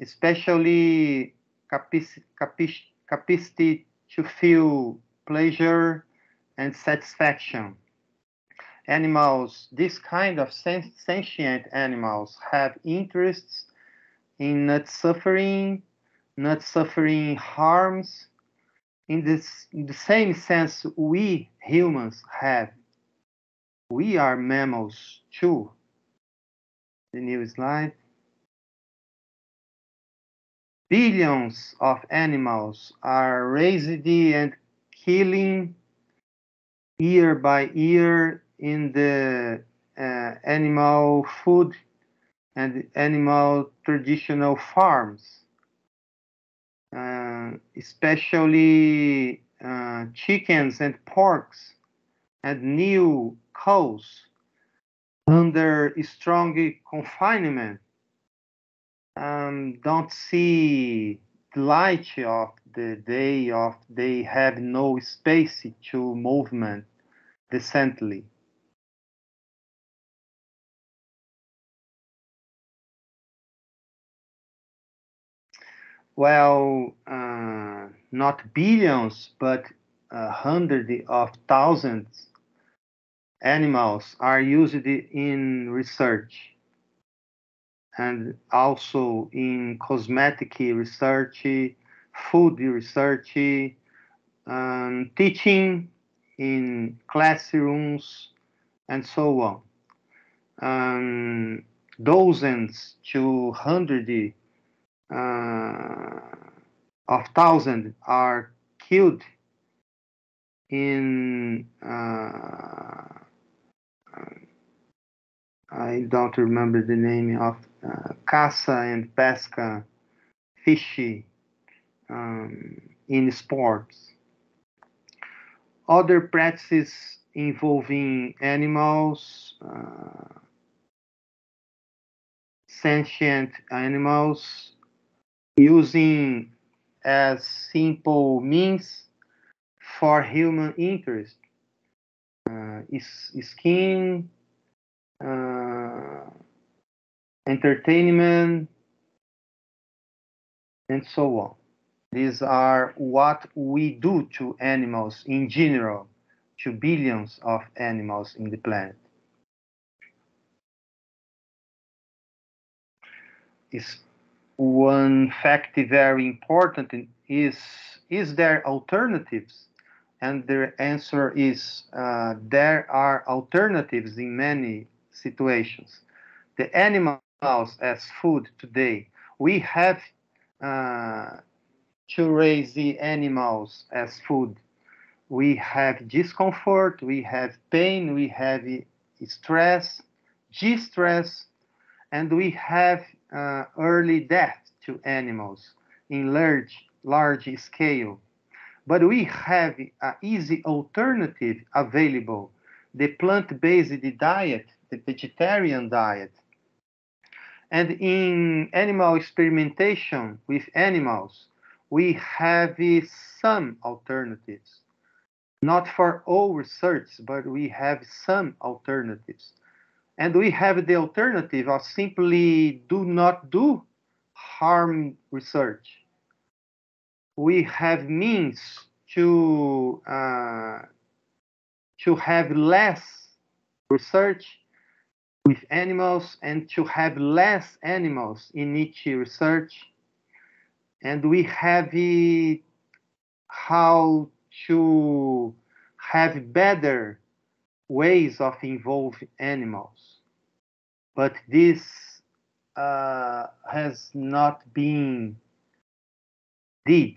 especially capacity, capacity to feel pleasure and satisfaction. Animals, this kind of sentient animals, have interests in not suffering, not suffering harms. In, this, in the same sense, we humans have. We are mammals too. The new slide. Billions of animals are raised and killing year by year in the uh, animal food and animal traditional farms. Uh, especially uh, chickens and porks and new cows under strong confinement um, don't see the light of the day, of they have no space to movement decently. Well, uh, not billions, but uh, hundreds of thousands animals are used in research and also in cosmetic research, food research, um, teaching in classrooms, and so on. Um, dozens to hundreds Uh, of thousands are killed in uh, I don't remember the name of uh, caça and pesca, fishing, um, in sports. Other practices involving animals, uh, sentient animals, using as simple means for human interest, uh, is, is skin, uh, entertainment, and so on. These are what we do to animals in general, to billions of animals in the planet. It's one fact very important is, is there alternatives? And the answer is uh, there are alternatives in many situations. The animals as food today, we have uh, to raise the animals as food. We have discomfort, we have pain, we have stress, distress, and we have Uh, early death to animals in large, large scale. But we have an easy alternative available, the plant-based diet, the vegetarian diet. And in animal experimentation with animals, we have uh, some alternatives. Not for all research, but we have some alternatives. And we have the alternative of simply do not do harm research. We have means to, uh, to have less research with animals and to have less animals in each research. And we have the, how to have better ways of involving animals. But this uh, has not been did.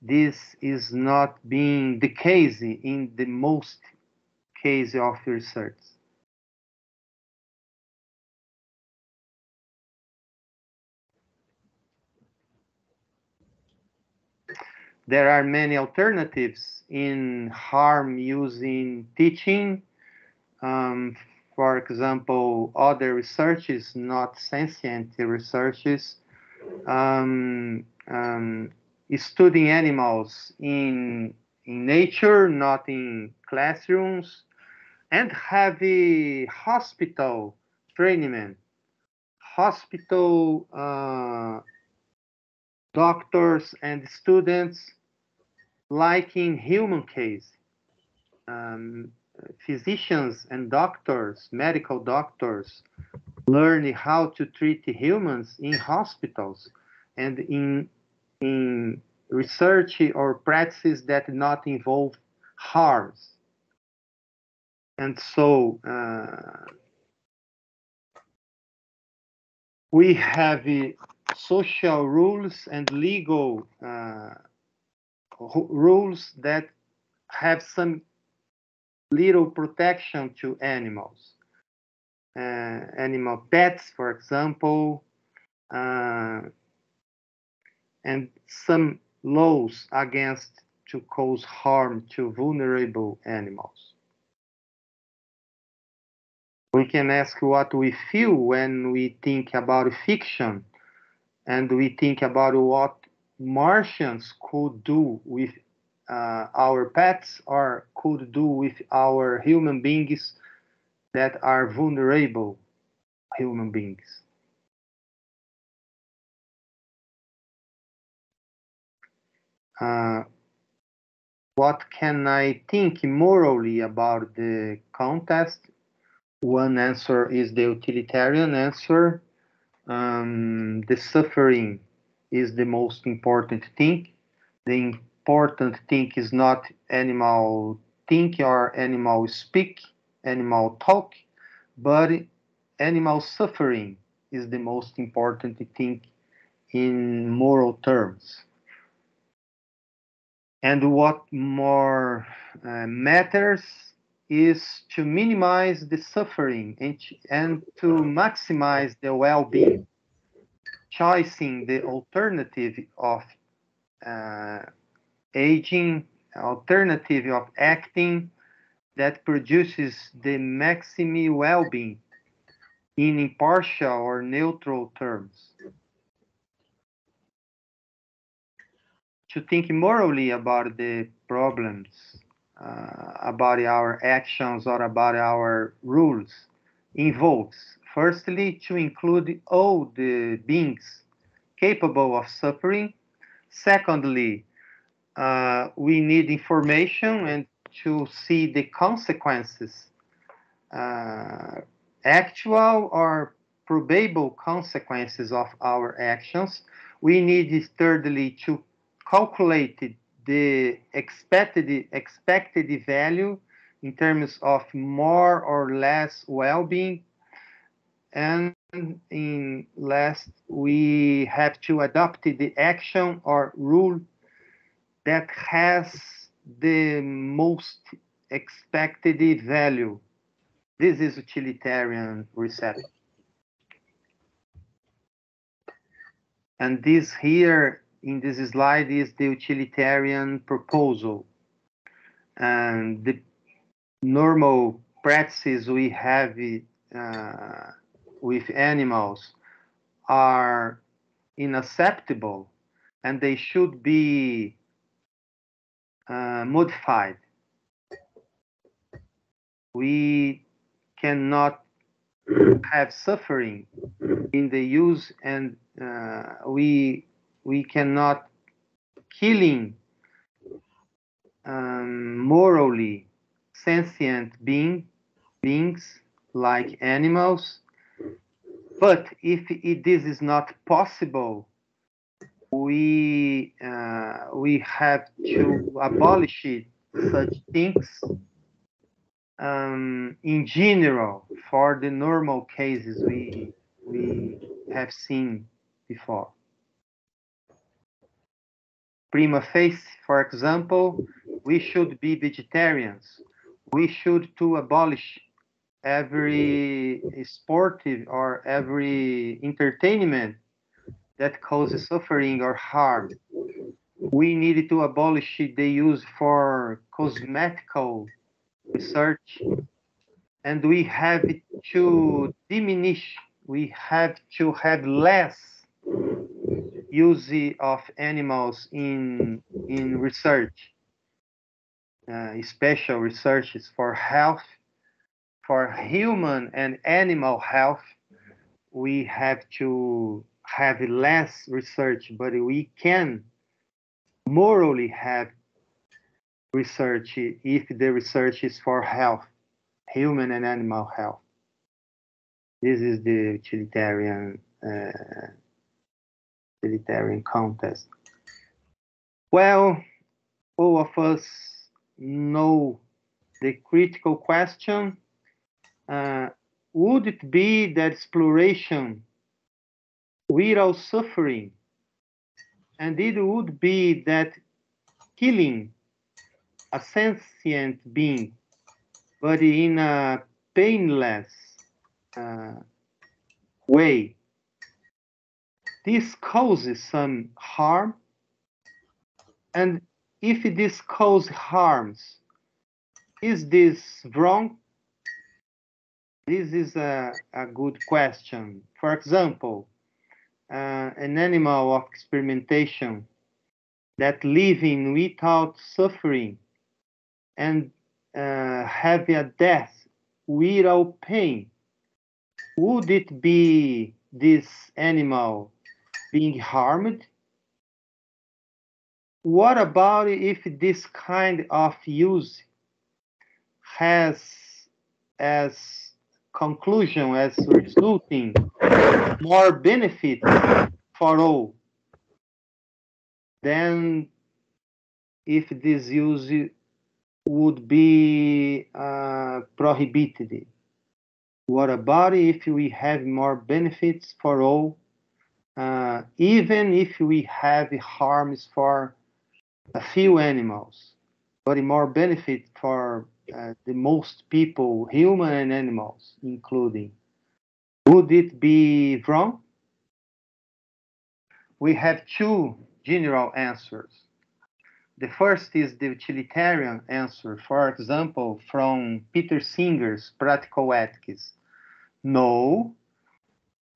This is not being the case in the most case of research. There are many alternatives in harm using teaching. Um, For example, other researches, not sentient researches, um, um, studying animals in, in nature, not in classrooms, and have a hospital training, hospital uh, doctors and students, like in human case. Um, Physicians and doctors, medical doctors, learn how to treat humans in hospitals and in, in research or practices that do not involve harms. And so uh, we have uh, social rules and legal uh, rules that have some little protection to animals, uh, animal pets, for example, uh, and some laws against to cause harm to vulnerable animals. We can ask what we feel when we think about fiction, and we think about what Martians could do with uh, our pets or could do with our human beings that are vulnerable human beings. Uh, what can I think morally about the contest? One answer is the utilitarian answer. Um, the suffering is the most important thing. The important thing is not animal think or animal speak, animal talk, but animal suffering is the most important thing in moral terms. And what more uh, matters is to minimize the suffering and, and to maximize the well-being, choosing the alternative of uh, aging, alternative of acting that produces the maximum well-being in impartial or neutral terms. To think morally about the problems, uh, about our actions or about our rules, involves, firstly, to include all the beings capable of suffering. Secondly, uh, we need information and to see the consequences, uh, actual or probable consequences of our actions. We need, thirdly, to calculated the expected expected value in terms of more or less well-being, and in last, we have to adopt the action or rule that has the most expected value. This is utilitarian research. And this here in this slide is the utilitarian proposal, and the normal practices we have uh, with animals are unacceptable, and they should be uh, modified. We cannot have suffering in the use, and uh, we We cannot killing um, morally sentient being, beings like animals. But if it, this is not possible, we uh, we have to abolish it, such things um, in general for the normal cases we we have seen before. Prima facie, for example, we should be vegetarians. We should to abolish every sportive or every entertainment that causes suffering or harm. We needed to abolish the use for cosmetical research, and we have to diminish, we have to have less use of animals in in research, uh, special researches for health, for human and animal health. We have to have less research, but we can morally have research if the research is for health, human and animal health. This is the utilitarian uh, utilitarian contest. Well, all of us know the critical question. Uh, would it be that exploration without suffering? And it would be that killing a sentient being, but in a painless uh, way. This causes some harm, and if this causes harms, is this wrong? This is a, a good question. For example, uh, an animal of experimentation that living without suffering and uh, having a death without pain, would it be this animal being harmed? What about if this kind of use has as conclusion, as resulting more benefit for all than if this use would be uh, prohibited? What about if we have more benefits for all, uh, even if we have harms for a few animals, but more benefit for Uh, the most people, human and animals, including. Would it be wrong? We have two general answers. The first is the utilitarian answer. For example, from Peter Singer's Practical Ethics. No,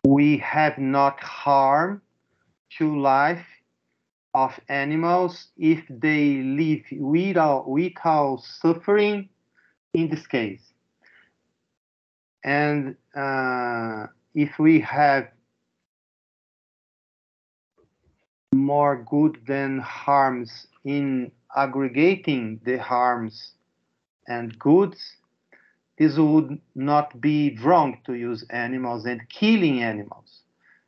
we have not harmed to life of animals if they live without, without suffering, in this case. And uh, if we have more good than harms in aggregating the harms and goods, this would not be wrong to use animals and killing animals.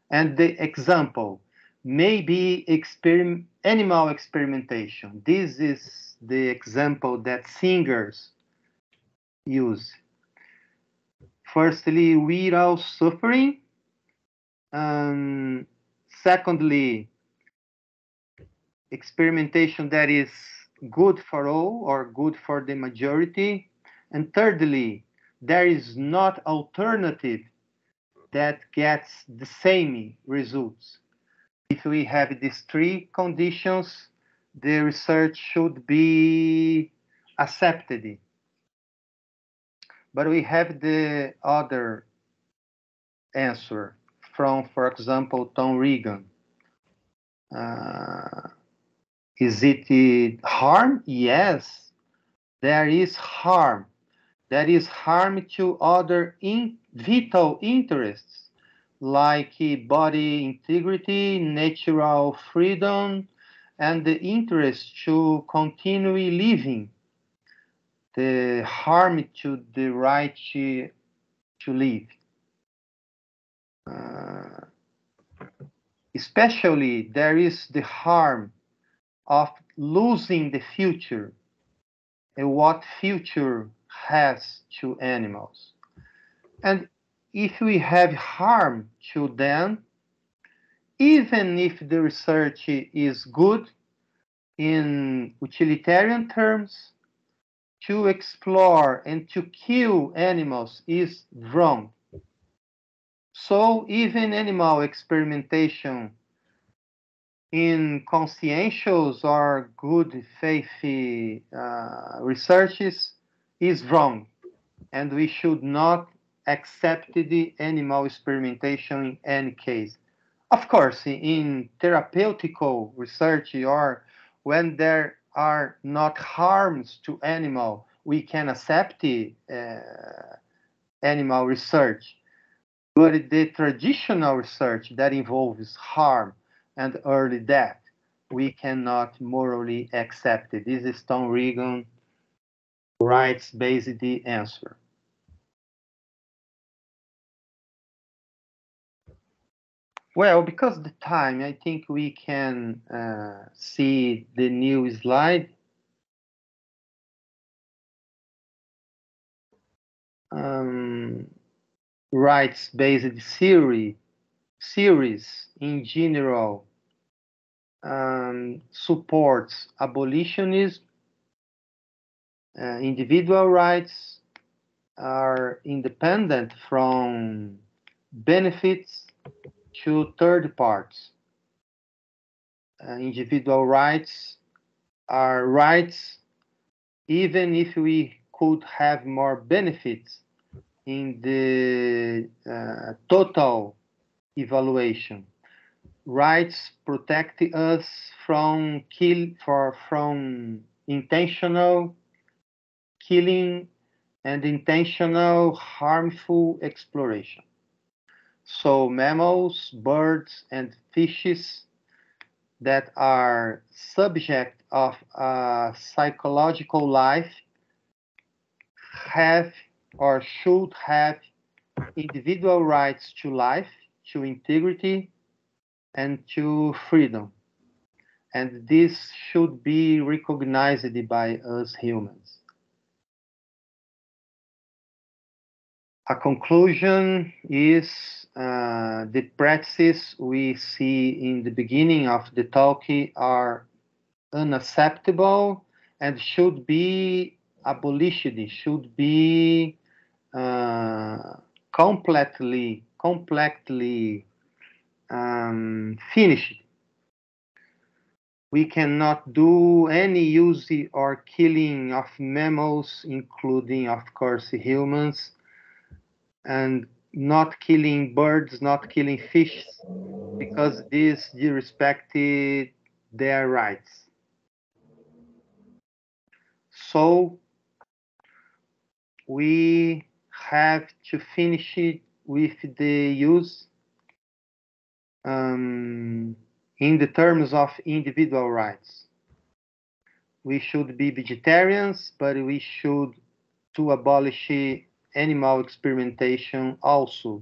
And the example may be exper- animal experimentation. This is the example that Singers use. Firstly, without suffering. Um, secondly, experimentation that is good for all or good for the majority. And thirdly, there is not alternative that gets the same results. If we have these three conditions, the research should be accepted. But we have the other answer from, for example, Tom Regan. Uh, is it harm? Yes, there is harm. There is harm to other in vital interests like body integrity, natural freedom, and the interest to continue living. The harm to the right to live. Uh, especially there is the harm of losing the future and what future has to animals. And if we have harm to them, even if the research is good in utilitarian terms, to explore and to kill animals is wrong. So even animal experimentation in conscientious or good faith uh, researches is wrong. And we should not accept the animal experimentation in any case. Of course, in therapeutical research or when there are not harms to animal, we can accept uh, animal research. But the traditional research that involves harm and early death, we cannot morally accept it. This is Tom Regan writes basically the answer. Well, because of the time, I think we can uh, see the new slide. Um, Rights-based theory, series in general um, supports abolitionism. Uh, individual rights are independent from benefits to third parts. Uh, individual rights our rights, even if we could have more benefits in the uh, total evaluation. Rights protect us from kill for from intentional killing and intentional harmful exploration. So mammals, birds, and fishes that are subject of a psychological life have or should have individual rights to life, to integrity, and to freedom. And this should be recognized by us humans. A conclusion is uh, the practices we see in the beginning of the talk are unacceptable and should be abolished, should be uh, completely, completely um, finished. We cannot do any use or killing of mammals, including, of course, humans, and not killing birds, not killing fish, because this disrespected their rights. So we have to finish it with the use um, in the terms of individual rights. We should be vegetarians, but we should to abolish animal experimentation also,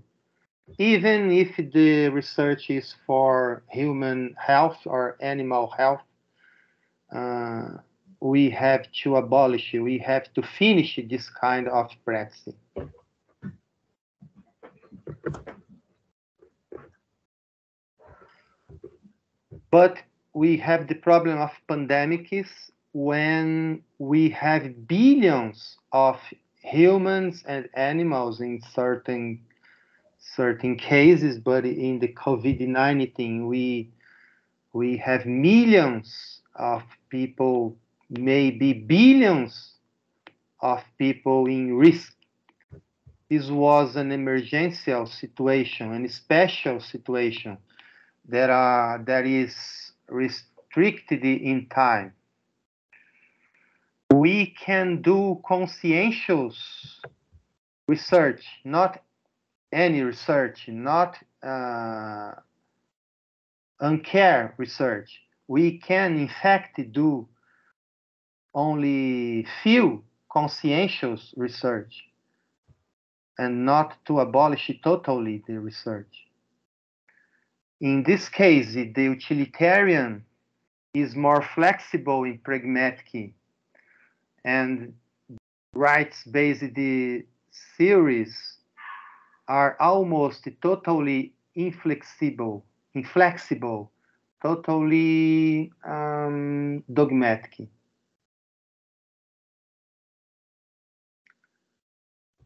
even if the research is for human health or animal health. uh, we have to abolish, we have to finish this kind of practice. But we have the problem of pandemics when we have billions of humans and animals in certain certain cases, but in the COVID nineteen we we have millions of people, maybe billions of people in risk. This was an emergential situation, an special situation that are that is restricted in time. We can do conscientious research, not any research, not uh, uncared research. We can, in fact, do only few conscientious research and not to abolish totally the research. In this case, the utilitarian is more flexible and pragmatic, and rights-based theories are almost totally inflexible, inflexible, totally um, dogmatic.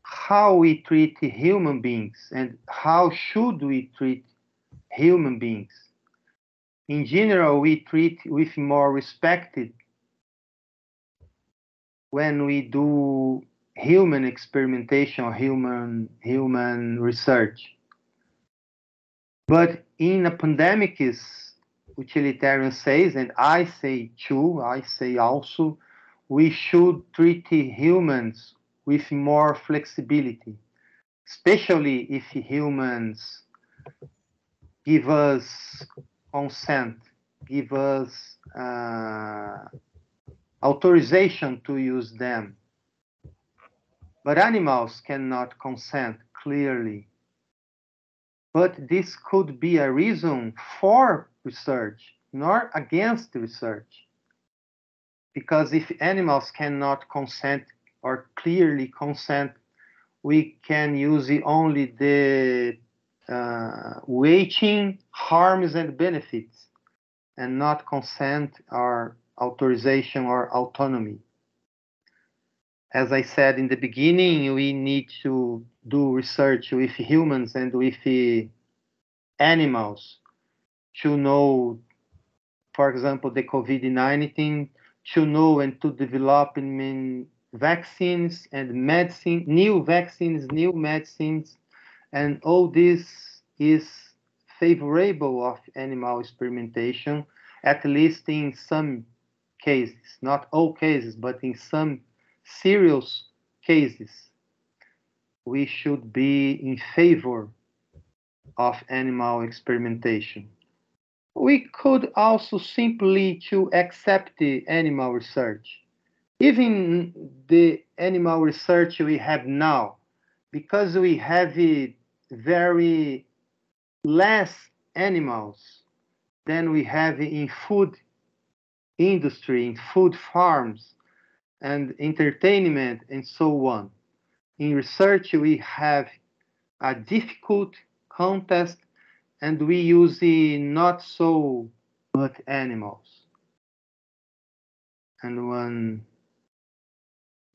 How we treat human beings and how should we treat human beings? In general, we treat with more respect when we do human experimentation or human, human research. But in a pandemic, utilitarian says, and I say too, I say also, we should treat humans with more flexibility, especially if humans give us consent, give us uh, authorization to use them. But animals cannot consent clearly. But this could be a reason for research, not against research. Because if animals cannot consent or clearly consent, we can use only the uh, weighing harms and benefits and not consent or authorization or autonomy. As I said in the beginning, we need to do research with humans and with the animals to know, for example, the COVID nineteen, to know and to develop in vaccines and medicine, new vaccines, new medicines, and all this is favorable of animal experimentation, at least in some cases, not all cases, but in some serious cases, we should be in favor of animal experimentation. We could also simply to accept the animal research, even the animal research we have now, because we have it very less animals than we have in food industry, in food farms, and entertainment, and so on. In research, we have a difficult contest, and we use not so much animals. And one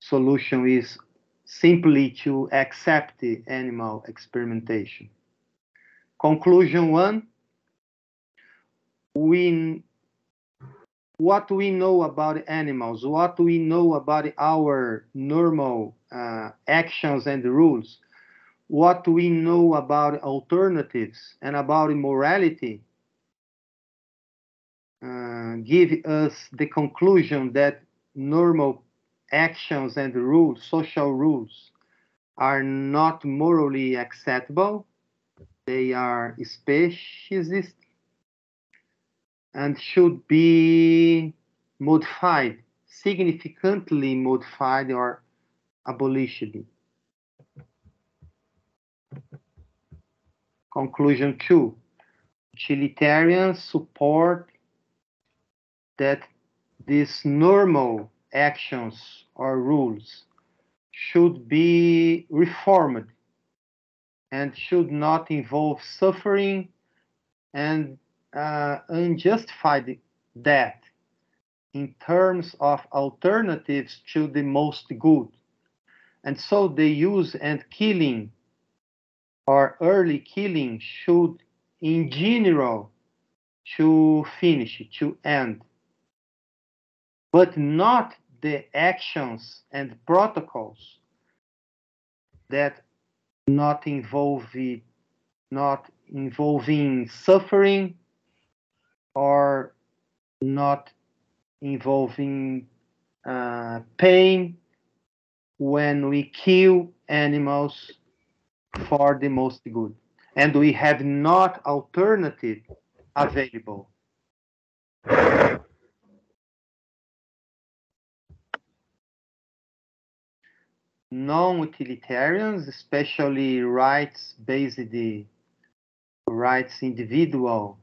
solution is simply to accept the animal experimentation. Conclusion one, we, what we know about animals, what we know about our normal uh, actions and rules, what we know about alternatives and about immorality uh, give us the conclusion that normal actions and rules, social rules, are not morally acceptable. They are speciesist and should be modified, significantly modified or abolished. Conclusion two, utilitarians support that these normal actions or rules should be reformed and should not involve suffering and uh, unjustified death in terms of alternatives to the most good. And so the use and killing or early killing should, in general, to finish, to end, but not the actions and protocols that not involve, not involving suffering or not involving uh, pain when we kill animals for the most good. And we have not alternative available. Non-utilitarians, especially rights-based, rights individual,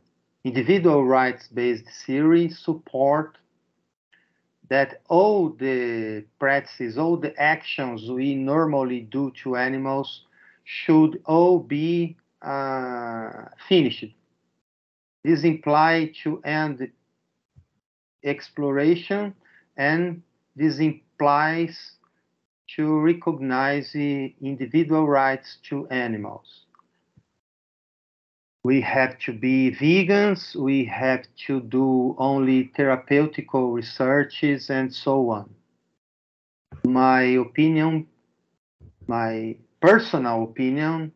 individual rights-based theory support that all the practices, all the actions we normally do to animals should all be uh, finished. This implies to end exploration, and this implies to recognize the individual rights to animals. We have to be vegans, we have to do only therapeutic researches and so on. My opinion, my personal opinion,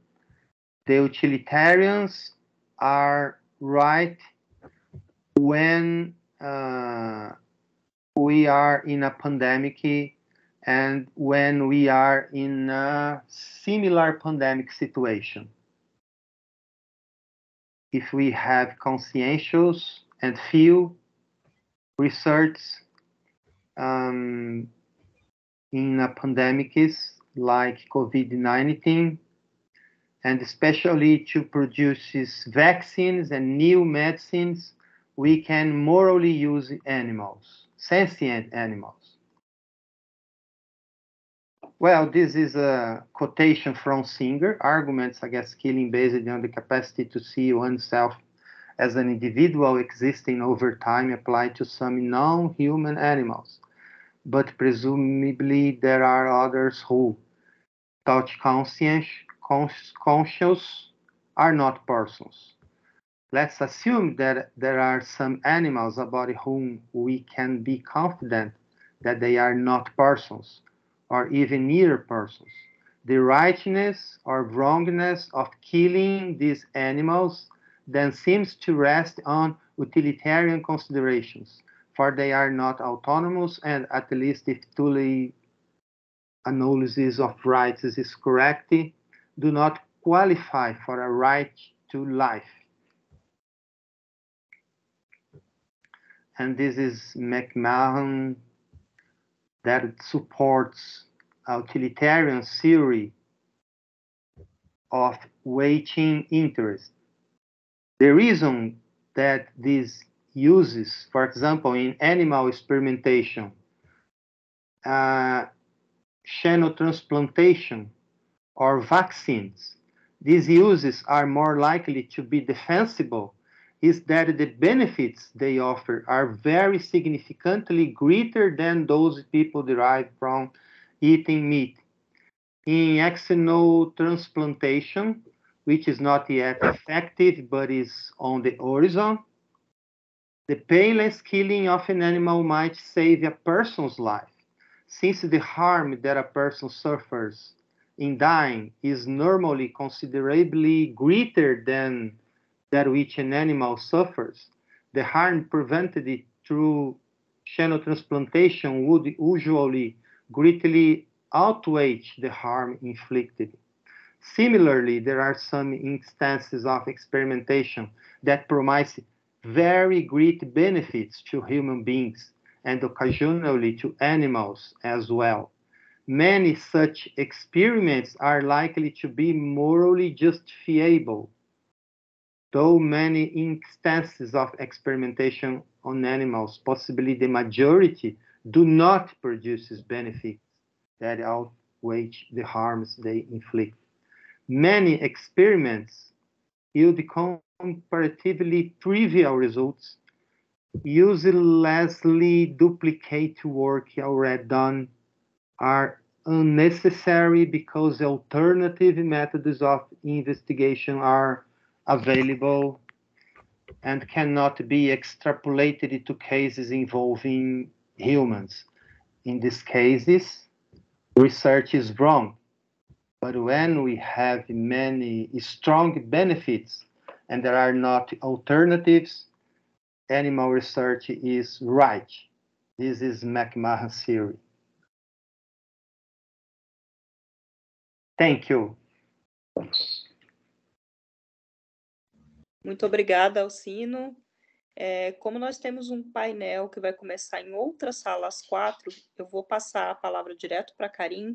the utilitarians are right when uh, we are in a pandemic and when we are in a similar pandemic situation. If we have conscientious and few research um, in a pandemics like COVID nineteen, and especially to produce vaccines and new medicines, we can morally use animals, sentient animals. Well, this is a quotation from Singer, arguments against killing based on the capacity to see oneself as an individual existing over time apply to some non-human animals. But presumably there are others who, thought conscious, conscious are not persons. let's assume that there are some animals about whom we can be confident that they are not persons or even near persons. The rightness or wrongness of killing these animals then seems to rest on utilitarian considerations, for they are not autonomous, and at least if Tully's analysis of rights is correct, do not qualify for a right to life. And this is McMahon that supports a utilitarian theory of weighting interest. The reason that these uses, for example, in animal experimentation, uh, xenotransplantation, or vaccines, these uses are more likely to be defensible is that the benefits they offer are very significantly greater than those people derive from eating meat. In ex nihilo transplantation, which is not yet effective but is on the horizon, the painless killing of an animal might save a person's life, since the harm that a person suffers in dying is normally considerably greater than that which an animal suffers. The harm prevented through xenotransplantation would usually greatly outweigh the harm inflicted. Similarly, there are some instances of experimentation that promise very great benefits to human beings and occasionally to animals as well. Many such experiments are likely to be morally justifiable, though many instances of experimentation on animals, possibly the majority, do not produce benefits that outweigh the harms they inflict. Many experiments yield comparatively trivial results, uselessly duplicate work already done, are unnecessary because alternative methods of investigation are available and cannot be extrapolated to cases involving humans. In these cases, research is wrong. But when we have many strong benefits and there are not alternatives, animal research is right. This is McMahon's theory. Thank you. Muito obrigada, Alcino. É, como nós temos um painel que vai começar em outra sala às quatro, eu vou passar a palavra direto para a Karynn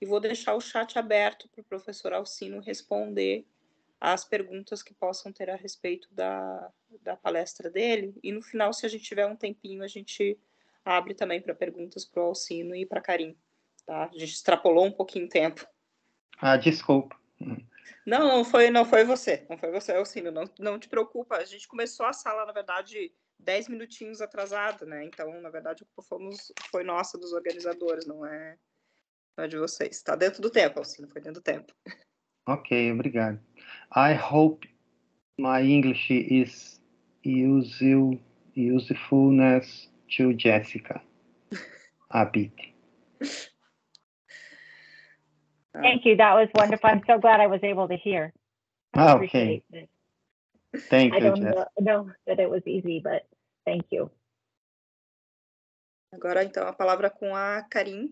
e vou deixar o chat aberto para o professor Alcino responder às perguntas que possam ter a respeito da, da palestra dele. E no final, se a gente tiver um tempinho, a gente abre também para perguntas para o Alcino e para a Karynn. Tá? A gente extrapolou um pouquinho o tempo. Ah, desculpa. Não, não foi, não foi você, não foi você, Alcino, não, não te preocupa, a gente começou a sala, na verdade, dez minutinhos atrasado, né, então, na verdade, fomos, foi nossa, dos organizadores, não é, não é de vocês, está dentro do tempo, Alcino, foi dentro do tempo. Ok, obrigado. I hope my English is useful, usefulness to Jessica, a bit. Thank you. That was wonderful. I'm so glad I was able to hear. I okay. Thank I you. I don't know, know that it was easy, but thank you. Agora, então, a palavra com a Karynn.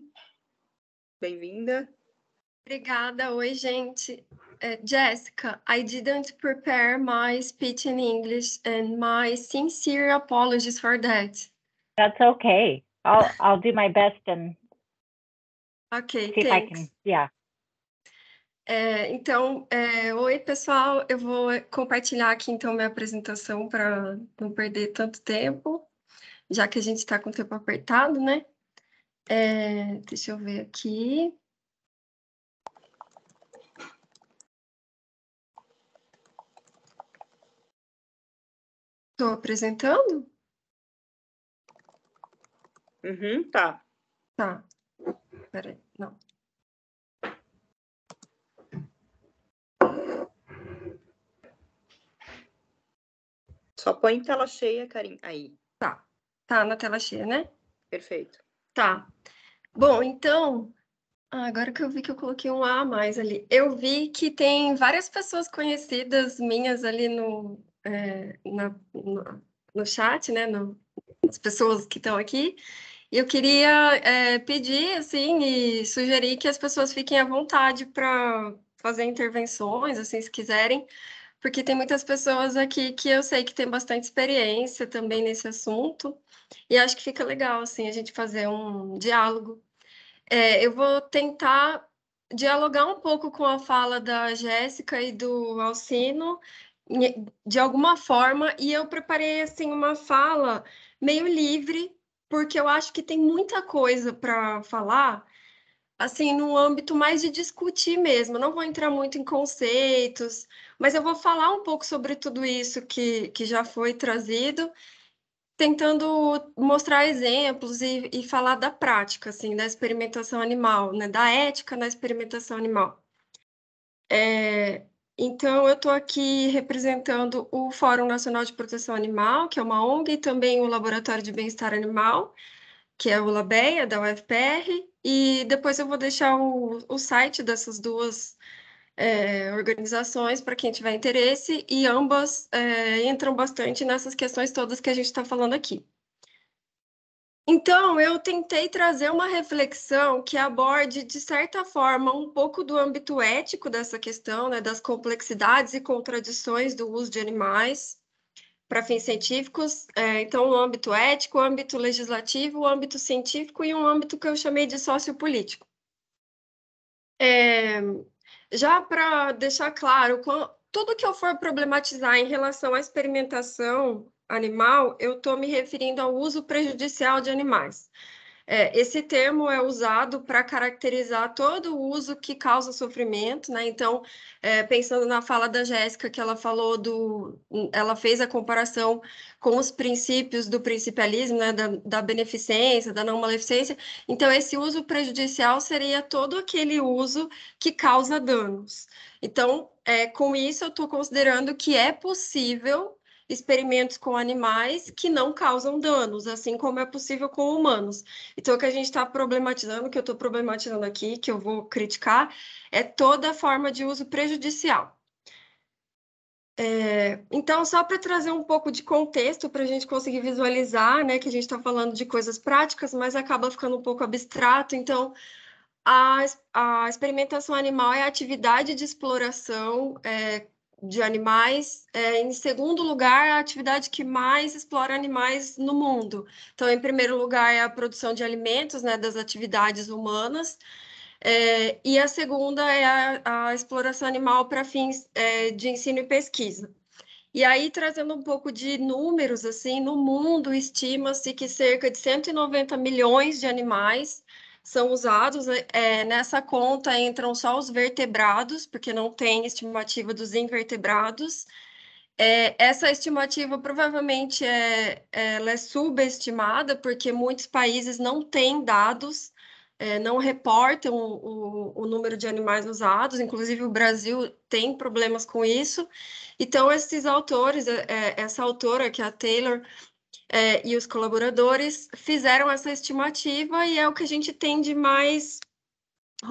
Bem-vinda. Obrigada. Oi, gente. Uh, Jessica, I didn't prepare my speech in English, and my sincere apologies for that. That's okay. I'll I'll do my best and. Okay. See if I can. Yeah. É, então, é, oi pessoal, eu vou compartilhar aqui então minha apresentação para não perder tanto tempo, já que a gente está com o tempo apertado, né? É, deixa eu ver aqui. Estou apresentando? Uhum, tá. Tá. Peraí, não. Só põe tela cheia, Karynn, aí. Tá, tá na tela cheia, né? Perfeito. Tá. Bom, então, agora que eu vi que eu coloquei um A a mais ali, eu vi que tem várias pessoas conhecidas minhas ali no, é, na, no, no chat, né, no, as pessoas que estão aqui, e eu queria é, pedir, assim, e sugerir que as pessoas fiquem à vontade para fazer intervenções, assim, se quiserem, porque tem muitas pessoas aqui que eu sei que tem bastante experiência também nesse assunto, e acho que fica legal, assim, a gente fazer um diálogo. É, eu vou tentar dialogar um pouco com a fala da Jéssica e do Alcino, de alguma forma, e eu preparei, assim, uma fala meio livre, porque eu acho que tem muita coisa para falar, assim, no âmbito mais de discutir mesmo. Eu não vou entrar muito em conceitos, mas eu vou falar um pouco sobre tudo isso que, que já foi trazido, tentando mostrar exemplos e, e falar da prática, assim, da experimentação animal, né? Da ética na experimentação animal. É, então, eu estou aqui representando o Fórum Nacional de Proteção Animal, que é uma ONG, e também o Laboratório de Bem-Estar Animal, que é o LABEA, da U F P R, e depois eu vou deixar o, o site dessas duas É, organizações para quem tiver interesse, e ambas é, entram bastante nessas questões todas que a gente está falando aqui. Então, eu tentei trazer uma reflexão que aborde, de certa forma, um pouco do âmbito ético dessa questão, né, das complexidades e contradições do uso de animais para fins científicos. É, então, o âmbito ético, o âmbito legislativo, o âmbito científico e um âmbito que eu chamei de sociopolítico. É... Já para deixar claro, tudo que eu for problematizar em relação à experimentação animal, eu estou me referindo ao uso prejudicial de animais. É, esse termo é usado para caracterizar todo o uso que causa sofrimento, né? Então, é, pensando na fala da Jéssica, que ela falou do... Ela fez a comparação com os princípios do principialismo, né? Da, da beneficência, da não maleficência. Então, esse uso prejudicial seria todo aquele uso que causa danos. Então, é, com isso, eu estou considerando que é possível experimentos com animais que não causam danos, assim como é possível com humanos. Então, o que a gente está problematizando, que eu estou problematizando aqui, que eu vou criticar, é toda forma de uso prejudicial. É, então, só para trazer um pouco de contexto, para a gente conseguir visualizar, né, que a gente está falando de coisas práticas, mas acaba ficando um pouco abstrato. Então, a, a experimentação animal é a atividade de exploração é, de animais, é, em segundo lugar, a atividade que mais explora animais no mundo. Então, em primeiro lugar, é a produção de alimentos, né, das atividades humanas, é, e a segunda é a, a exploração animal para fins é, de ensino e pesquisa. E aí, trazendo um pouco de números, assim, no mundo estima-se que cerca de cento e noventa milhões de animais são usados. É, nessa conta entram só os vertebrados, porque não tem estimativa dos invertebrados. É, essa estimativa provavelmente é, ela é subestimada, porque muitos países não têm dados, é, não reportam o, o, o número de animais usados, inclusive o Brasil tem problemas com isso. Então, esses autores, é, essa autora, que é a Taylor, É, e os colaboradores fizeram essa estimativa, e é o que a gente tem de mais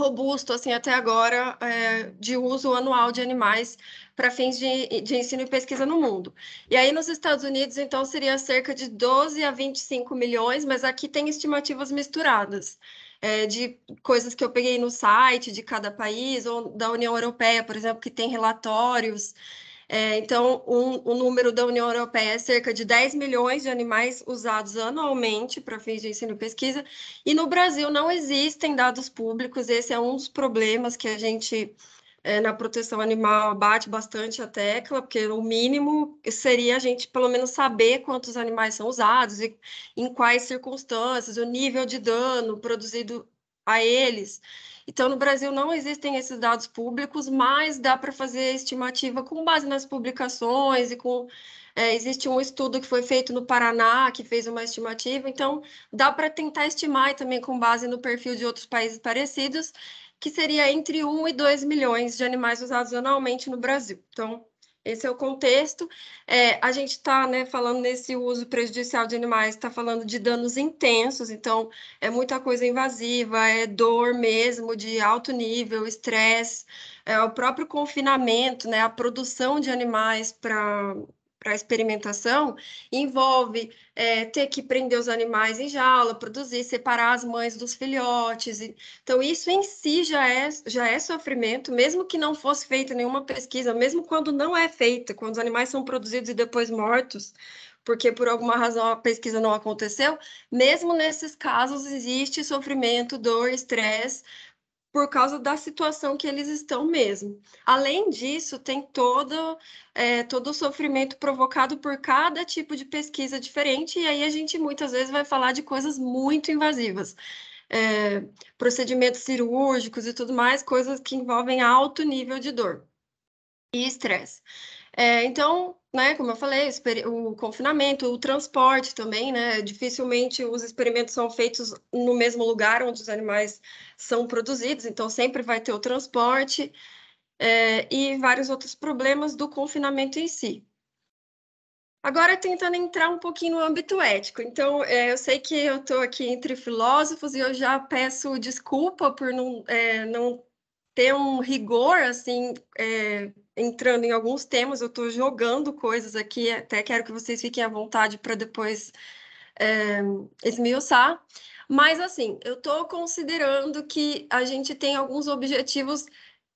robusto, assim, até agora, é, de uso anual de animais para fins de, de ensino e pesquisa no mundo. E aí, nos Estados Unidos, então, seria cerca de doze a vinte e cinco milhões, mas aqui tem estimativas misturadas, é, de coisas que eu peguei no site de cada país, ou da União Europeia, por exemplo, que tem relatórios. É, então, um, o número da União Europeia é cerca de dez milhões de animais usados anualmente para fins de ensino e pesquisa, e no Brasil não existem dados públicos. Esse é um dos problemas que a gente, é, na proteção animal, bate bastante a tecla, porque o mínimo seria a gente, pelo menos, saber quantos animais são usados, e em quais circunstâncias, o nível de dano produzido a eles. Então, no Brasil não existem esses dados públicos, mas dá para fazer estimativa com base nas publicações e com... É, existe um estudo que foi feito no Paraná, que fez uma estimativa, então dá para tentar estimar, e também com base no perfil de outros países parecidos, que seria entre um e dois milhões de animais usados anualmente no Brasil. Então, Esse é o contexto. É, a gente está, né, falando nesse uso prejudicial de animais, está falando de danos intensos, então é muita coisa invasiva, é dor mesmo de alto nível, estresse, é, o próprio confinamento, né, a produção de animais para... para experimentação, envolve é, ter que prender os animais em jaula, produzir, separar as mães dos filhotes. Então, isso em si já é, já é sofrimento, mesmo que não fosse feita nenhuma pesquisa, mesmo quando não é feita, quando os animais são produzidos e depois mortos, porque por alguma razão a pesquisa não aconteceu, mesmo nesses casos existe sofrimento, dor, estresse, por causa da situação que eles estão mesmo. Além disso, tem todo, é, todo o sofrimento provocado por cada tipo de pesquisa diferente, e aí a gente muitas vezes vai falar de coisas muito invasivas, é, procedimentos cirúrgicos e tudo mais, coisas que envolvem alto nível de dor e estresse. É, então, né, como eu falei, o confinamento, o transporte também, né, dificilmente os experimentos são feitos no mesmo lugar onde os animais são produzidos, então sempre vai ter o transporte, é, e vários outros problemas do confinamento em si. Agora, tentando entrar um pouquinho no âmbito ético. Então, é, eu sei que eu estou aqui entre filósofos e eu já peço desculpa por não, é, não ter um rigor, assim, é, entrando em alguns temas. Eu estou jogando coisas aqui, até quero que vocês fiquem à vontade para depois é, esmiuçar, mas assim, eu estou considerando que a gente tem alguns objetivos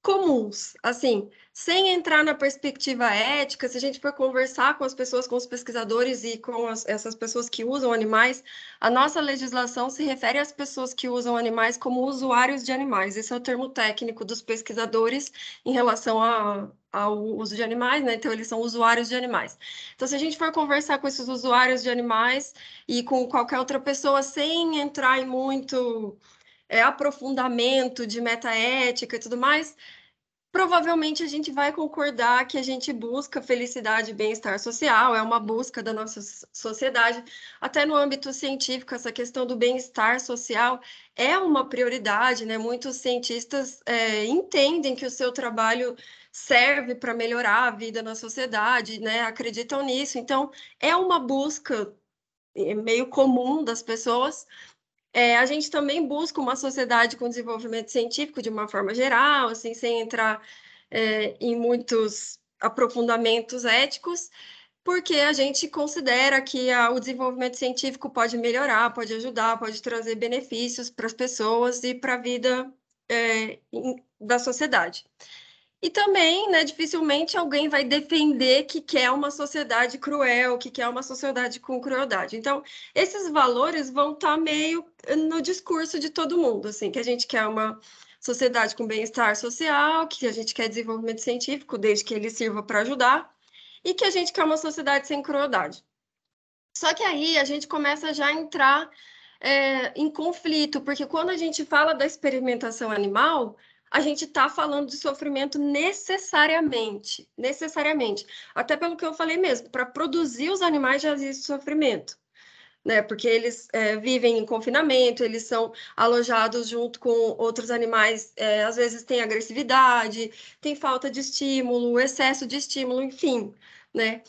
comuns, assim, sem entrar na perspectiva ética. Se a gente for conversar com as pessoas, com os pesquisadores e com as, essas pessoas que usam animais, a nossa legislação se refere às pessoas que usam animais como usuários de animais. Esse é o termo técnico dos pesquisadores em relação a... ao uso de animais, né? Então, eles são usuários de animais. Então, se a gente for conversar com esses usuários de animais e com qualquer outra pessoa, sem entrar em muito é, aprofundamento de metaética e tudo mais, provavelmente a gente vai concordar que a gente busca felicidade e bem-estar social, é uma busca da nossa sociedade. Até no âmbito científico, essa questão do bem-estar social é uma prioridade, né? Muitos cientistas é, entendem que o seu trabalho serve para melhorar a vida na sociedade, né? Acreditam nisso. Então, é uma busca meio comum das pessoas. É, a gente também busca uma sociedade com desenvolvimento científico de uma forma geral, assim, sem entrar é, em muitos aprofundamentos éticos, porque a gente considera que a, o desenvolvimento científico pode melhorar, pode ajudar, pode trazer benefícios para as pessoas e para a vida é, em, da sociedade. E também, né, dificilmente alguém vai defender que quer uma sociedade cruel, que quer uma sociedade com crueldade. Então, esses valores vão estar meio no discurso de todo mundo, assim, que a gente quer uma sociedade com bem-estar social, que a gente quer desenvolvimento científico, desde que ele sirva para ajudar, e que a gente quer uma sociedade sem crueldade. Só que aí a gente começa já a entrar é, em conflito, porque quando a gente fala da experimentação animal, a gente está falando de sofrimento necessariamente, necessariamente. Até pelo que eu falei mesmo, para produzir os animais já existe sofrimento, né? Porque eles é, vivem em confinamento, eles são alojados junto com outros animais, é, às vezes tem agressividade, tem falta de estímulo, excesso de estímulo, enfim, né?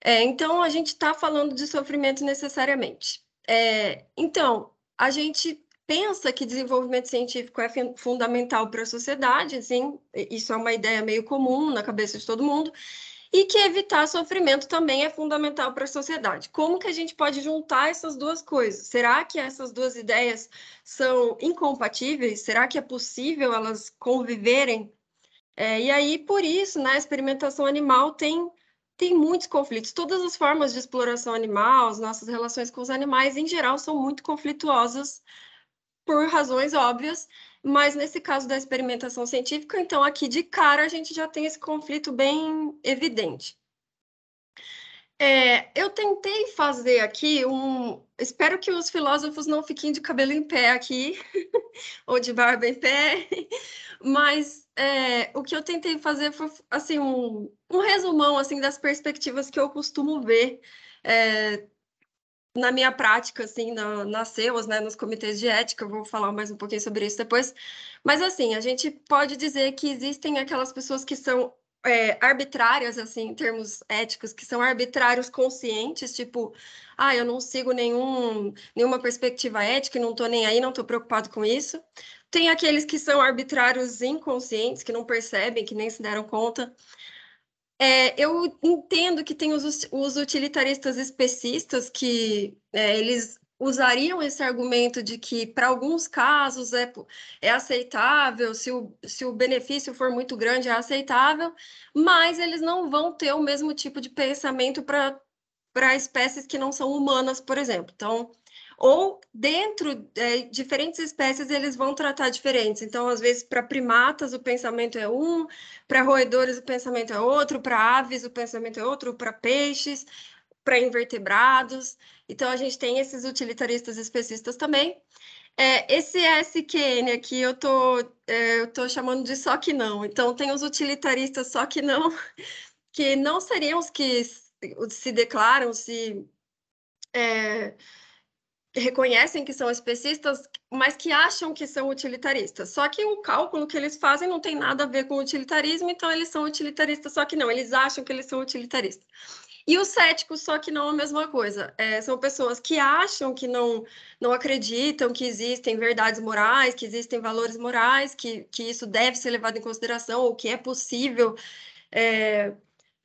É, então, a gente está falando de sofrimento necessariamente. É, então, a gente... pensa que desenvolvimento científico é fundamental para a sociedade, assim, isso é uma ideia meio comum na cabeça de todo mundo, e que evitar sofrimento também é fundamental para a sociedade. Como que a gente pode juntar essas duas coisas? Será que essas duas ideias são incompatíveis? Será que é possível elas conviverem? É, e aí, por isso, né, a experimentação animal tem... tem muitos conflitos. Todas as formas de exploração animal, as nossas relações com os animais, em geral, são muito conflituosas, por razões óbvias, mas nesse caso da experimentação científica, então aqui de cara a gente já tem esse conflito bem evidente. É, eu tentei fazer aqui um... Espero que os filósofos não fiquem de cabelo em pé aqui, ou de barba em pé, mas é, o que eu tentei fazer foi assim, um, um resumão assim, das perspectivas que eu costumo ver é, na minha prática, assim, na, nas C E U As, né, nos comitês de ética. Eu vou falar mais um pouquinho sobre isso depois, mas assim, a gente pode dizer que existem aquelas pessoas que são é, arbitrárias, assim, em termos éticos, que são arbitrários conscientes, tipo, ah, eu não sigo nenhum, nenhuma perspectiva ética, não tô nem aí, não tô preocupado com isso. Tem aqueles que são arbitrários inconscientes, que não percebem, que nem se deram conta. É, eu entendo que tem os, os utilitaristas especistas que é, eles usariam esse argumento de que, para alguns casos, é, é aceitável, se o, se o benefício for muito grande, é aceitável, mas eles não vão ter o mesmo tipo de pensamento para para espécies que não são humanas, por exemplo. Então, ou dentro de diferentes espécies, eles vão tratar diferentes. Então, às vezes, para primatas, o pensamento é um, para roedores, o pensamento é outro, para aves, o pensamento é outro, para peixes, para invertebrados. Então, a gente tem esses utilitaristas especistas também. É, esse S Q N aqui eu tô, é, eu tô chamando de só que não. Então, tem os utilitaristas só que não, que não seriam os que se declaram, se... É, reconhecem que são especistas, mas que acham que são utilitaristas. Só que o cálculo que eles fazem não tem nada a ver com utilitarismo, então eles são utilitaristas, só que não, eles acham que eles são utilitaristas. E os céticos, só que não é a mesma coisa. É, são pessoas que acham que não, não acreditam que existem verdades morais, que existem valores morais, que, que isso deve ser levado em consideração, ou que é possível... É,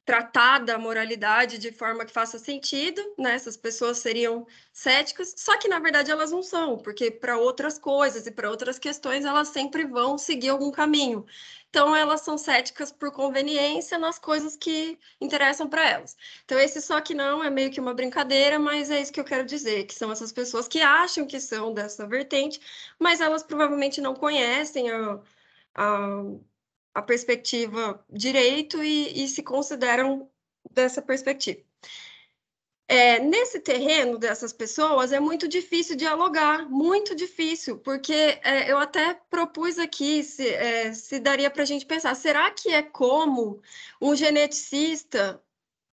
tratada a moralidade de forma que faça sentido, né? Essas pessoas seriam céticas, só que na verdade elas não são, porque para outras coisas e para outras questões elas sempre vão seguir algum caminho. Então elas são céticas por conveniência nas coisas que interessam para elas. Então esse só que não é meio que uma brincadeira, mas é isso que eu quero dizer, que são essas pessoas que acham que são dessa vertente, mas elas provavelmente não conhecem a... a a perspectiva direito e, e se consideram dessa perspectiva. É, nesse terreno dessas pessoas é muito difícil dialogar, muito difícil, porque é, eu até propus aqui se, é, se daria para a gente pensar, será que é como um geneticista,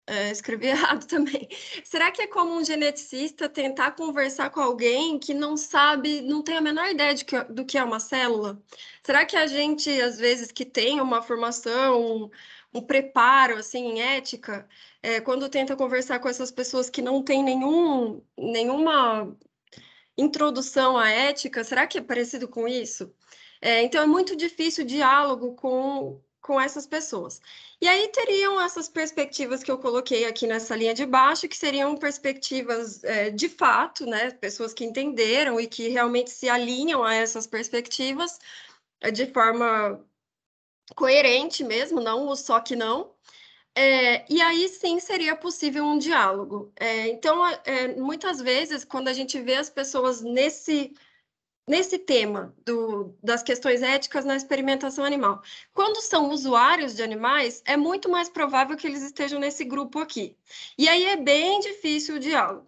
é, escrevi errado também, será que é como um geneticista tentar conversar com alguém que não sabe, não tem a menor ideia de que, do que é uma célula? Será que a gente, às vezes, que tem uma formação, um, um preparo, assim, em ética, é, quando tenta conversar com essas pessoas que não tem nenhum, nenhuma introdução à ética, será que é parecido com isso? É, então, é muito difícil o diálogo com... com essas pessoas. E aí teriam essas perspectivas que eu coloquei aqui nessa linha de baixo, que seriam perspectivas é, de fato, né, pessoas que entenderam e que realmente se alinham a essas perspectivas é, de forma coerente mesmo, não o só que não. É, e aí sim seria possível um diálogo. É, então, é, muitas vezes, quando a gente vê as pessoas nesse... Nesse tema do, das questões éticas na experimentação animal, quando são usuários de animais, é muito mais provável que eles estejam nesse grupo aqui. E aí é bem difícil o diálogo.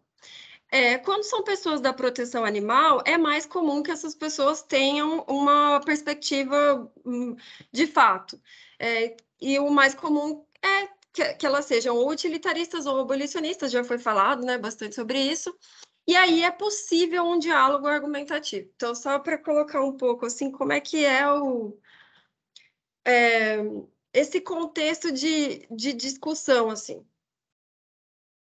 É, quando são pessoas da proteção animal, é mais comum que essas pessoas tenham uma perspectiva de fato. É, e o mais comum é que, que elas sejam ou utilitaristas ou abolicionistas, já foi falado, né, bastante sobre isso. E aí é possível um diálogo argumentativo. Então, só para colocar um pouco, assim, como é que é, o, é esse contexto de, de discussão, assim.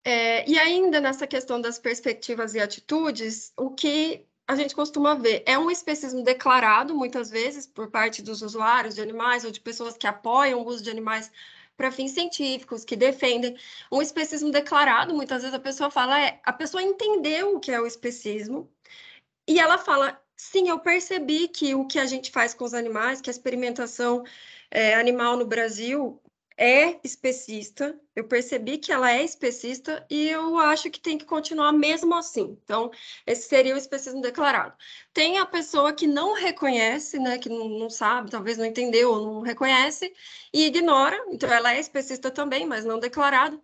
É, e ainda nessa questão das perspectivas e atitudes, o que a gente costuma ver é um especismo declarado, muitas vezes, por parte dos usuários de animais ou de pessoas que apoiam o uso de animais para fins científicos, que defendem um especismo declarado. Muitas vezes a pessoa fala, é, a pessoa entendeu o que é o especismo, e ela fala, sim, eu percebi que o que a gente faz com os animais, que a experimentação é, animal no Brasil é especista, eu percebi que ela é especista, e eu acho que tem que continuar mesmo assim. Então, esse seria o especismo declarado. Tem a pessoa que não reconhece, né, que não, não sabe, talvez não entendeu ou não reconhece, e ignora, então ela é especista também, mas não declarado.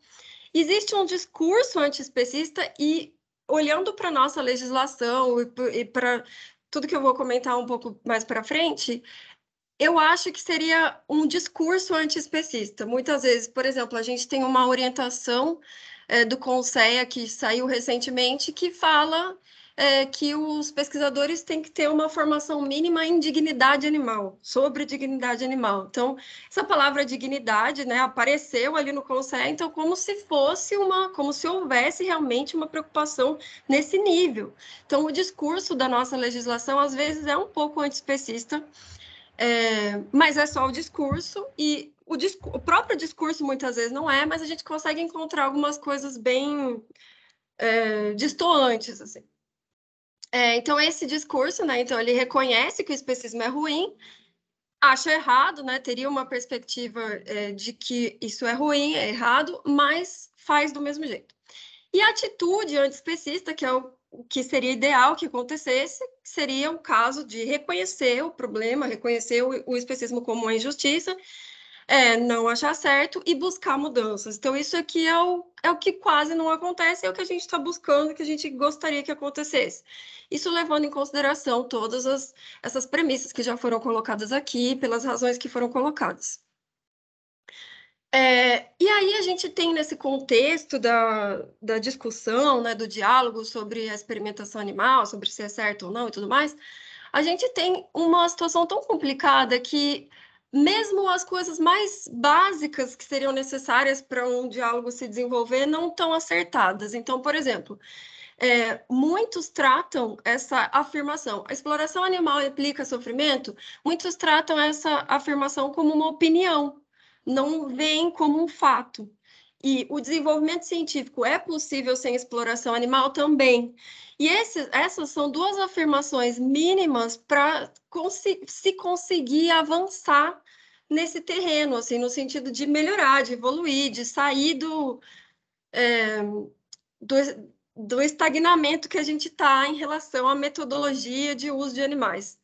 Existe um discurso anti-especista, e olhando para a nossa legislação e para tudo que eu vou comentar um pouco mais para frente, eu acho que seria um discurso anti-especista. Muitas vezes, por exemplo, a gente tem uma orientação é, do CONCEA que saiu recentemente que fala é, que os pesquisadores têm que ter uma formação mínima em dignidade animal, sobre dignidade animal. Então, essa palavra dignidade, né, apareceu ali no CONCEA, então como se fosse uma, como se houvesse realmente uma preocupação nesse nível. Então, o discurso da nossa legislação, às vezes, é um pouco antiespecista, é, mas é só o discurso e o, discu- o próprio discurso muitas vezes não é, mas a gente consegue encontrar algumas coisas bem é, destoantes, assim. É, então, esse discurso, né, então ele reconhece que o especismo é ruim, acha errado, né, teria uma perspectiva é, de que isso é ruim, é errado, mas faz do mesmo jeito. E a atitude antiespecista, que é o que seria ideal que acontecesse, seria o caso de reconhecer o problema, reconhecer o, o especismo como uma injustiça, é, não achar certo e buscar mudanças. Então, isso aqui é o, é o que quase não acontece, é o que a gente está buscando, que a gente gostaria que acontecesse. Isso levando em consideração todas as, essas premissas que já foram colocadas aqui, pelas razões que foram colocadas. É, e aí a gente tem nesse contexto da, da discussão, né, do diálogo sobre a experimentação animal, sobre se é certo ou não e tudo mais, a gente tem uma situação tão complicada que mesmo as coisas mais básicas que seriam necessárias para um diálogo se desenvolver não estão acertadas. Então, por exemplo, é, muitos tratam essa afirmação, a exploração animal implica sofrimento, muitos tratam essa afirmação como uma opinião, não veem como um fato. E o desenvolvimento científico é possível sem exploração animal também. E esse, essas são duas afirmações mínimas para consi- se conseguir avançar nesse terreno, assim, no sentido de melhorar, de evoluir, de sair do, é, do, do estagnamento que a gente está em relação à metodologia de uso de animais.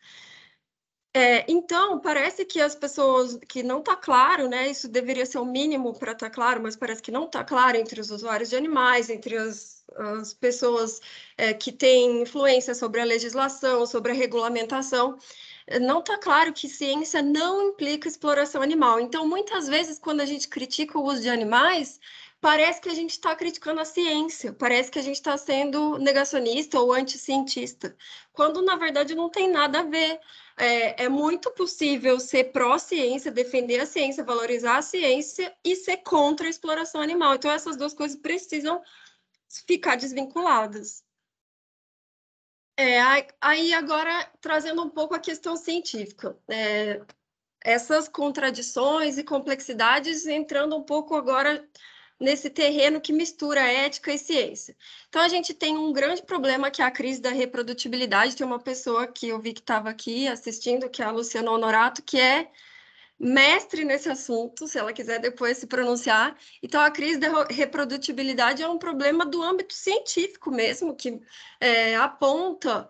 É, então, parece que as pessoas que não está claro, né, isso deveria ser o mínimo para estar claro, mas parece que não está claro entre os usuários de animais, entre as, as pessoas é, que têm influência sobre a legislação, sobre a regulamentação, não está claro que ciência não implica exploração animal. Então, muitas vezes, quando a gente critica o uso de animais, parece que a gente está criticando a ciência, parece que a gente está sendo negacionista ou anticientista, quando, na verdade, não tem nada a ver. É, é muito possível ser pró-ciência, defender a ciência, valorizar a ciência e ser contra a exploração animal. Então, essas duas coisas precisam ficar desvinculadas. É, aí, agora, trazendo um pouco a questão científica. É, essas contradições e complexidades entrando um pouco agora nesse terreno que mistura ética e ciência. Então, a gente tem um grande problema, que é a crise da reprodutibilidade. Tem uma pessoa que eu vi que estava aqui assistindo, que é a Luciana Honorato, que é mestre nesse assunto, se ela quiser depois se pronunciar. Então, a crise da reprodutibilidade é um problema do âmbito científico mesmo, que é, aponta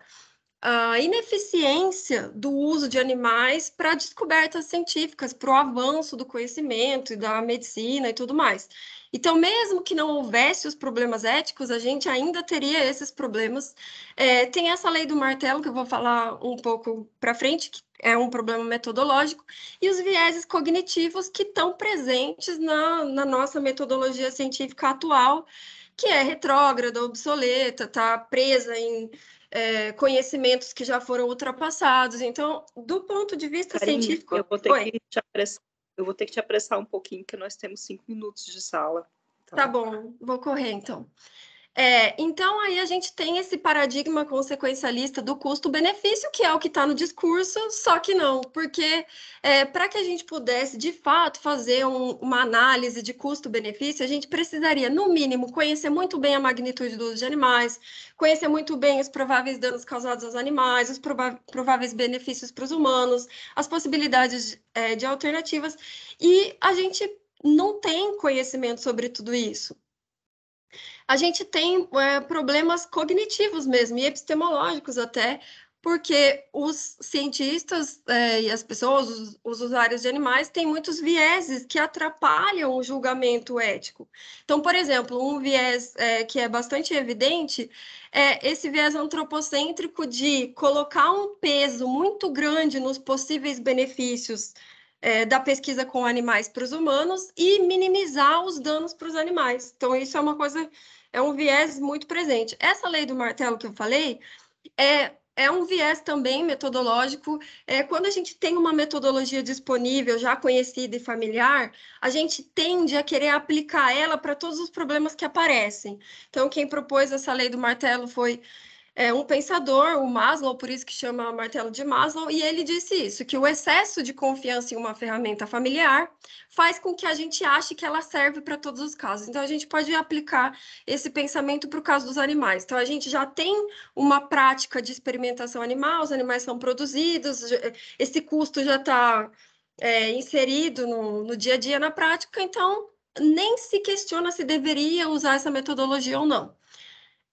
a ineficiência do uso de animais para descobertas científicas, para o avanço do conhecimento e da medicina e tudo mais. Então, mesmo que não houvesse os problemas éticos, a gente ainda teria esses problemas. É, tem essa lei do martelo, que eu vou falar um pouco para frente, que é um problema metodológico, e os vieses cognitivos que estão presentes na, na nossa metodologia científica atual, que é retrógrada, obsoleta, está presa em é, conhecimentos que já foram ultrapassados. Então, do ponto de vista Karynn, científico... Eu vou ter Oi. que te apressar. Eu vou ter que te apressar um pouquinho, porque nós temos cinco minutos de sala. Tá, tá bom, vou correr, então. É, então, aí a gente tem esse paradigma consequencialista do custo-benefício, que é o que está no discurso, só que não, porque é, para que a gente pudesse, de fato, fazer um, uma análise de custo-benefício, a gente precisaria, no mínimo, conhecer muito bem a magnitude do uso de animais, conhecer muito bem os prováveis danos causados aos animais, os prova- prováveis benefícios para os humanos, as possibilidades é, de alternativas, e a gente não tem conhecimento sobre tudo isso. A gente tem é, problemas cognitivos mesmo, e epistemológicos até, porque os cientistas é, e as pessoas, os, os usuários de animais, têm muitos vieses que atrapalham o julgamento ético. Então, por exemplo, um viés é, que é bastante evidente é esse viés antropocêntrico de colocar um peso muito grande nos possíveis benefícios é, da pesquisa com animais para os humanos e minimizar os danos para os animais. Então, isso é uma coisa, é um viés muito presente. Essa lei do martelo que eu falei é, é um viés também metodológico. É, quando a gente tem uma metodologia disponível, já conhecida e familiar, a gente tende a querer aplicar ela para todos os problemas que aparecem. Então, quem propôs essa lei do martelo foi... É um pensador, o Maslow, por isso que chama martelo de Maslow, e ele disse isso, que o excesso de confiança em uma ferramenta familiar faz com que a gente ache que ela serve para todos os casos. Então, a gente pode aplicar esse pensamento para o caso dos animais. Então, a gente já tem uma prática de experimentação animal, os animais são produzidos, esse custo já está é, inserido no, no dia a dia, na prática, então nem se questiona se deveria usar essa metodologia ou não.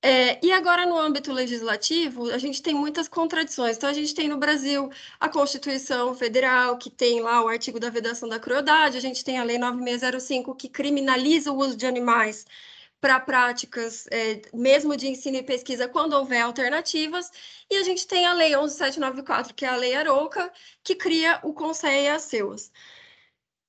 É, e agora, no âmbito legislativo, a gente tem muitas contradições. Então, a gente tem no Brasil a Constituição Federal, que tem lá o artigo da vedação da crueldade, a gente tem a Lei nove mil seiscentos e cinco, que criminaliza o uso de animais para práticas, é, mesmo de ensino e pesquisa, quando houver alternativas, e a gente tem a Lei onze mil setecentos e noventa e quatro, que é a Lei Arouca, que cria o CONCEA e as CEUAs.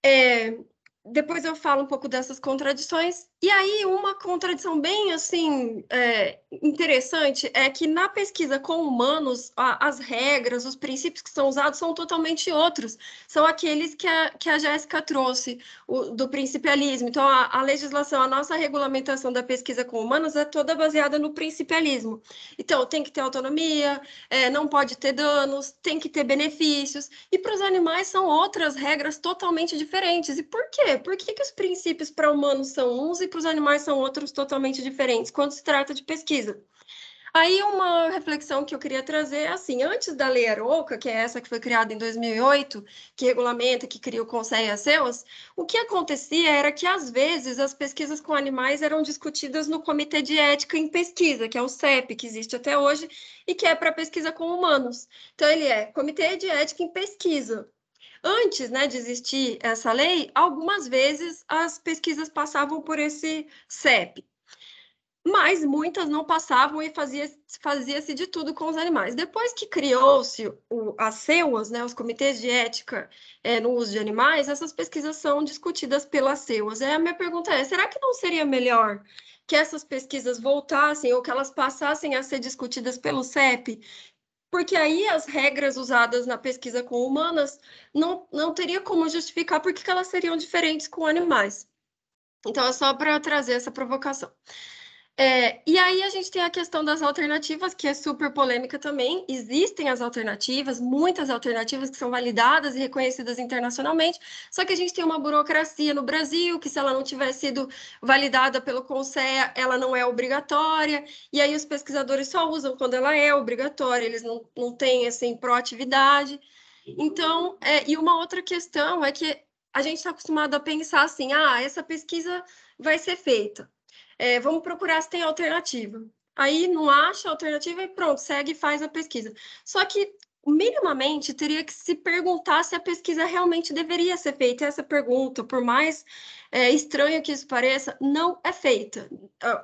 É, Depois eu falo um pouco dessas contradições. E aí, uma contradição bem, assim, é, interessante é que na pesquisa com humanos, a, as regras, os princípios que são usados são totalmente outros. São aqueles que a, que a Jéssica trouxe, o, do principialismo. Então, a, a legislação, a nossa regulamentação da pesquisa com humanos é toda baseada no principialismo. Então, tem que ter autonomia, é, não pode ter danos, tem que ter benefícios. E para os animais são outras regras totalmente diferentes. E por quê? Por que que os princípios para humanos são uns e para os animais são outros totalmente diferentes quando se trata de pesquisa? Aí uma reflexão que eu queria trazer é assim, antes da Lei Arouca, que é essa que foi criada em dois mil e oito, que regulamenta, que cria o CONCEA e as CEUAs, o que acontecia era que às vezes as pesquisas com animais eram discutidas no Comitê de Ética em Pesquisa, que é o C E P, que existe até hoje, e que é para pesquisa com humanos. Então ele é Comitê de Ética em Pesquisa. Antes, né, de existir essa lei, algumas vezes as pesquisas passavam por esse C E P, mas muitas não passavam e fazia, fazia-se de tudo com os animais. Depois que criou-se as CEUAs, né, os comitês de ética é, no uso de animais, essas pesquisas são discutidas pelas CEUAs. E a minha pergunta é, será que não seria melhor que essas pesquisas voltassem ou que elas passassem a ser discutidas pelo C E P? Porque aí as regras usadas na pesquisa com humanas não, não teria como justificar por que elas seriam diferentes com animais. Então, é só para trazer essa provocação. É, e aí a gente tem a questão das alternativas, que é super polêmica também. Existem as alternativas, muitas alternativas que são validadas e reconhecidas internacionalmente, só que a gente tem uma burocracia no Brasil, que se ela não tiver sido validada pelo CONCEA, ela não é obrigatória, e aí os pesquisadores só usam quando ela é obrigatória, eles não, não têm, assim, proatividade. Então, é, e uma outra questão é que a gente está acostumado a pensar assim, ah, essa pesquisa vai ser feita. É, vamos procurar se tem alternativa. Aí não acha alternativa e pronto, segue e faz a pesquisa. Só que, minimamente, teria que se perguntar se a pesquisa realmente deveria ser feita. E essa pergunta, por mais é, estranho que isso pareça, não é feita.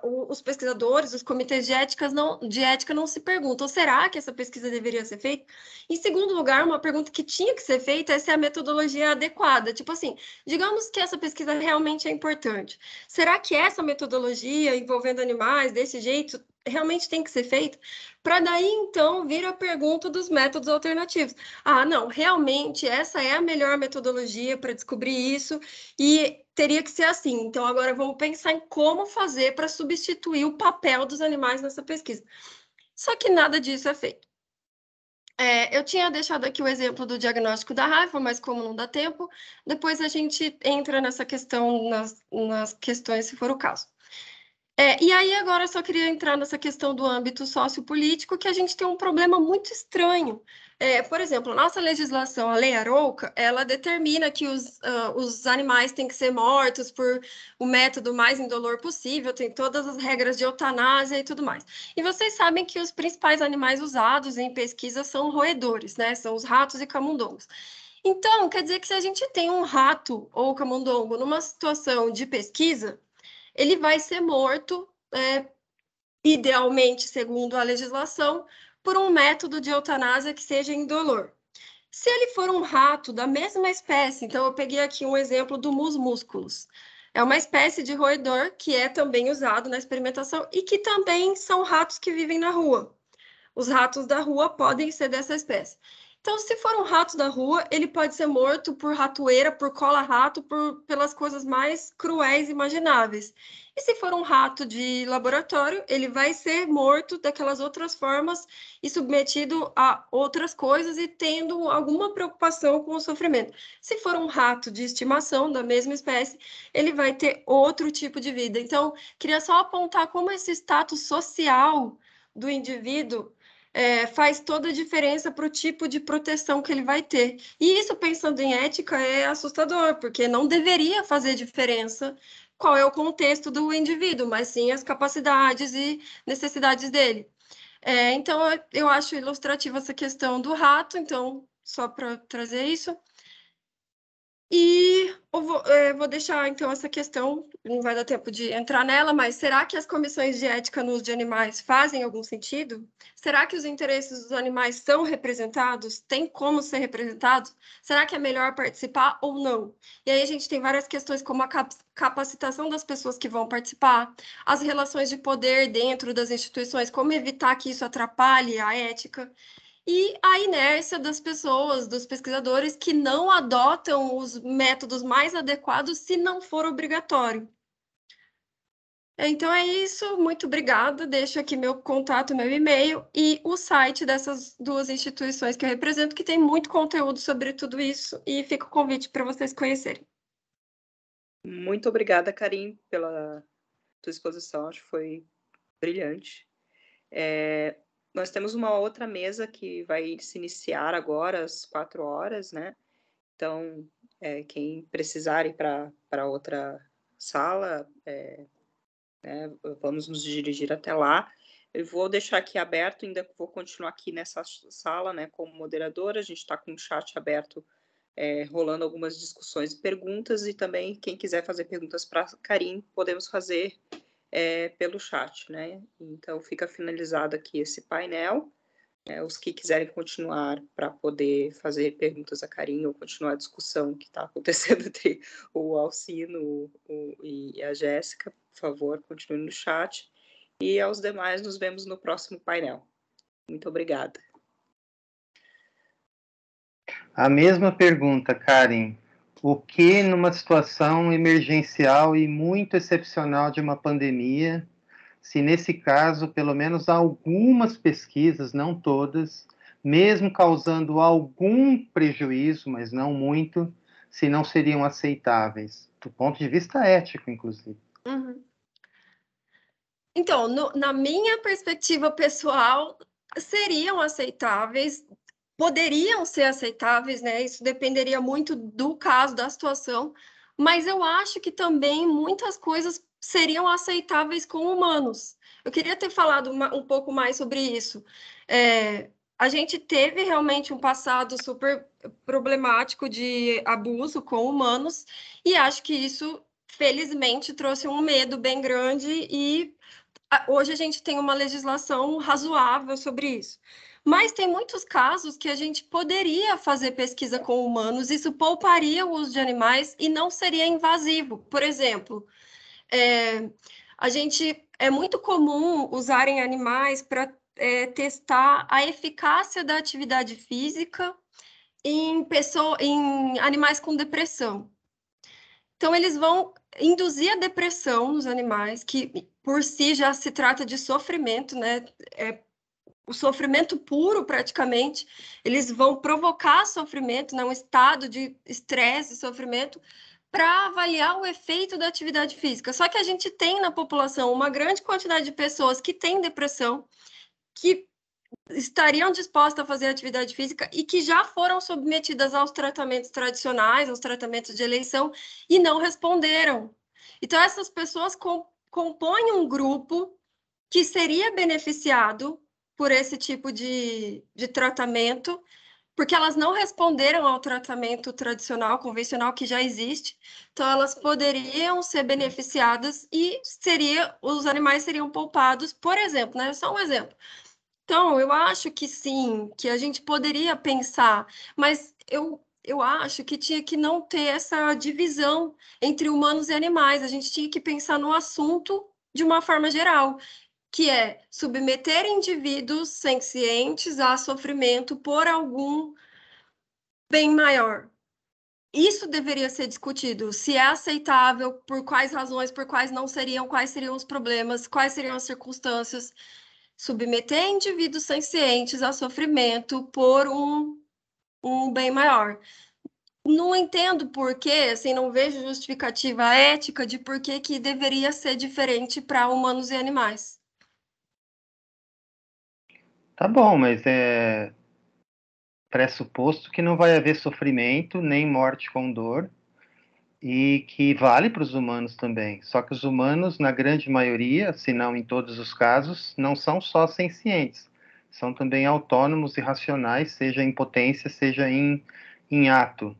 Os pesquisadores, os comitês de ética não, de ética não se perguntam, será que essa pesquisa deveria ser feita? Em segundo lugar, uma pergunta que tinha que ser feita é se a metodologia é adequada. Tipo assim, digamos que essa pesquisa realmente é importante. Será que essa metodologia envolvendo animais desse jeito realmente tem que ser feito, para daí, então, vir a pergunta dos métodos alternativos. Ah, não, realmente, essa é a melhor metodologia para descobrir isso e teria que ser assim. Então, agora vamos pensar em como fazer para substituir o papel dos animais nessa pesquisa. Só que nada disso é feito. É, eu tinha deixado aqui o exemplo do diagnóstico da raiva, mas como não dá tempo, depois a gente entra nessa questão, nas, nas questões, se for o caso. É, e aí agora eu só queria entrar nessa questão do âmbito sociopolítico, que a gente tem um problema muito estranho. É, por exemplo, a nossa legislação, a Lei Arouca, ela determina que os, uh, os animais têm que ser mortos por o método mais indolor possível, tem todas as regras de eutanásia e tudo mais. E vocês sabem que os principais animais usados em pesquisa são roedores, né? São os ratos e camundongos. Então, quer dizer que se a gente tem um rato ou camundongo numa situação de pesquisa, ele vai ser morto, é, idealmente, segundo a legislação, por um método de eutanásia que seja indolor. Se ele for um rato da mesma espécie, então eu peguei aqui um exemplo do mus musculus. É uma espécie de roedor que é também usado na experimentação e que também são ratos que vivem na rua. Os ratos da rua podem ser dessa espécie. Então, se for um rato da rua, ele pode ser morto por ratoeira, por cola-rato, por, pelas coisas mais cruéis imagináveis. E se for um rato de laboratório, ele vai ser morto daquelas outras formas e submetido a outras coisas e tendo alguma preocupação com o sofrimento. Se for um rato de estimação da mesma espécie, ele vai ter outro tipo de vida. Então, queria só apontar como esse status social do indivíduo É, faz toda a diferença para o tipo de proteção que ele vai ter. E isso, pensando em ética, é assustador, porque não deveria fazer diferença qual é o contexto do indivíduo, mas sim as capacidades e necessidades dele. É, então, eu acho ilustrativa essa questão do rato, então, só para trazer isso. E eu vou, eu vou deixar, então, essa questão, não vai dar tempo de entrar nela, mas será que as comissões de ética no uso de animais fazem algum sentido? Será que os interesses dos animais são representados? Tem como ser representados? Será que é melhor participar ou não? E aí a gente tem várias questões, como a capacitação das pessoas que vão participar, as relações de poder dentro das instituições, como evitar que isso atrapalhe a ética, e a inércia das pessoas, dos pesquisadores, que não adotam os métodos mais adequados se não for obrigatório. Então é isso, muito obrigada, deixo aqui meu contato, meu e-mail e o site dessas duas instituições que eu represento, que tem muito conteúdo sobre tudo isso, e fica o convite para vocês conhecerem. Muito obrigada, Karynn, pela tua exposição, acho que foi brilhante. É... Nós temos uma outra mesa que vai se iniciar agora às quatro horas, né? Então, é, quem precisar ir para outra sala, é, né, vamos nos dirigir até lá. Eu vou deixar aqui aberto, ainda vou continuar aqui nessa sala, né, como moderadora. A gente está com o chat aberto, é, rolando algumas discussões e perguntas, e também quem quiser fazer perguntas para Karynn, podemos fazer... É, pelo chat, né? Então fica finalizado aqui esse painel. É, os que quiserem continuar para poder fazer perguntas a Karynn ou continuar a discussão que está acontecendo entre o Alcino o, e a Jéssica, por favor, continue no chat. E aos demais, nos vemos no próximo painel. Muito obrigada. A mesma pergunta, Karynn. O que, numa situação emergencial e muito excepcional de uma pandemia, se nesse caso, pelo menos algumas pesquisas, não todas, mesmo causando algum prejuízo, mas não muito, se não seriam aceitáveis, do ponto de vista ético, inclusive. Uhum. Então, no, na minha perspectiva pessoal, seriam aceitáveis, poderiam ser aceitáveis, né? Isso dependeria muito do caso, da situação, mas eu acho que também muitas coisas seriam aceitáveis com humanos. Eu queria ter falado uma, um pouco mais sobre isso. É, a gente teve realmente um passado super problemático de abuso com humanos, e acho que isso, felizmente, trouxe um medo bem grande, e hoje a gente tem uma legislação razoável sobre isso. Mas tem muitos casos que a gente poderia fazer pesquisa com humanos, isso pouparia o uso de animais e não seria invasivo. Por exemplo, é, a gente, é muito comum usarem animais para é, testar a eficácia da atividade física em, pessoa, em animais com depressão. Então, eles vão induzir a depressão nos animais, que por si já se trata de sofrimento, né? É, o sofrimento puro, praticamente, eles vão provocar sofrimento, né, um estado de estresse e sofrimento, para avaliar o efeito da atividade física. Só que a gente tem na população uma grande quantidade de pessoas que têm depressão, que estariam dispostas a fazer atividade física e que já foram submetidas aos tratamentos tradicionais, aos tratamentos de eleição, e não responderam. Então, essas pessoas compõem um grupo que seria beneficiado por esse tipo de, de tratamento, porque elas não responderam ao tratamento tradicional, convencional, que já existe. Então, elas poderiam ser beneficiadas e seria, os animais seriam poupados, por exemplo, né? Só um exemplo. Então, eu acho que sim, que a gente poderia pensar, mas eu, eu acho que tinha que não ter essa divisão entre humanos e animais, a gente tinha que pensar no assunto de uma forma geral, que é submeter indivíduos sencientes a sofrimento por algum bem maior. Isso deveria ser discutido, se é aceitável, por quais razões, por quais não seriam, quais seriam os problemas, quais seriam as circunstâncias. Submeter indivíduos sencientes a sofrimento por um, um bem maior. Não entendo por quê, assim, não vejo justificativa ética de por que que deveria ser diferente para humanos e animais. Tá bom, mas é pressuposto que não vai haver sofrimento, nem morte com dor, e que vale para os humanos também, só que os humanos, na grande maioria, se não em todos os casos, não são só sencientes, são também autônomos e racionais, seja em potência, seja em, em ato.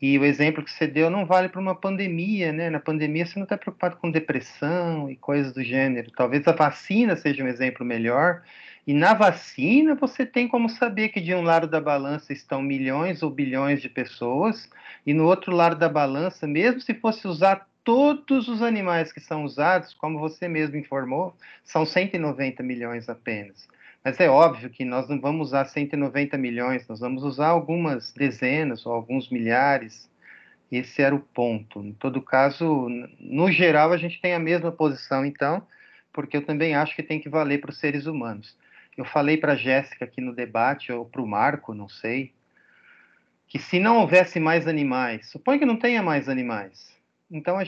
E o exemplo que você deu não vale para uma pandemia, né? Na pandemia você não está preocupado com depressão e coisas do gênero, talvez a vacina seja um exemplo melhor, e na vacina você tem como saber que de um lado da balança estão milhões ou bilhões de pessoas, e no outro lado da balança, mesmo se fosse usar todos os animais que são usados, como você mesmo informou, são cento e noventa milhões apenas. Mas é óbvio que nós não vamos usar cento e noventa milhões, nós vamos usar algumas dezenas ou alguns milhares. Esse era o ponto. Em todo caso, no geral, a gente tem a mesma posição, então, porque eu também acho que tem que valer para os seres humanos. Eu falei para a Jéssica aqui no debate, ou para o Marco, não sei, que se não houvesse mais animais, suponha que não tenha mais animais, então a gente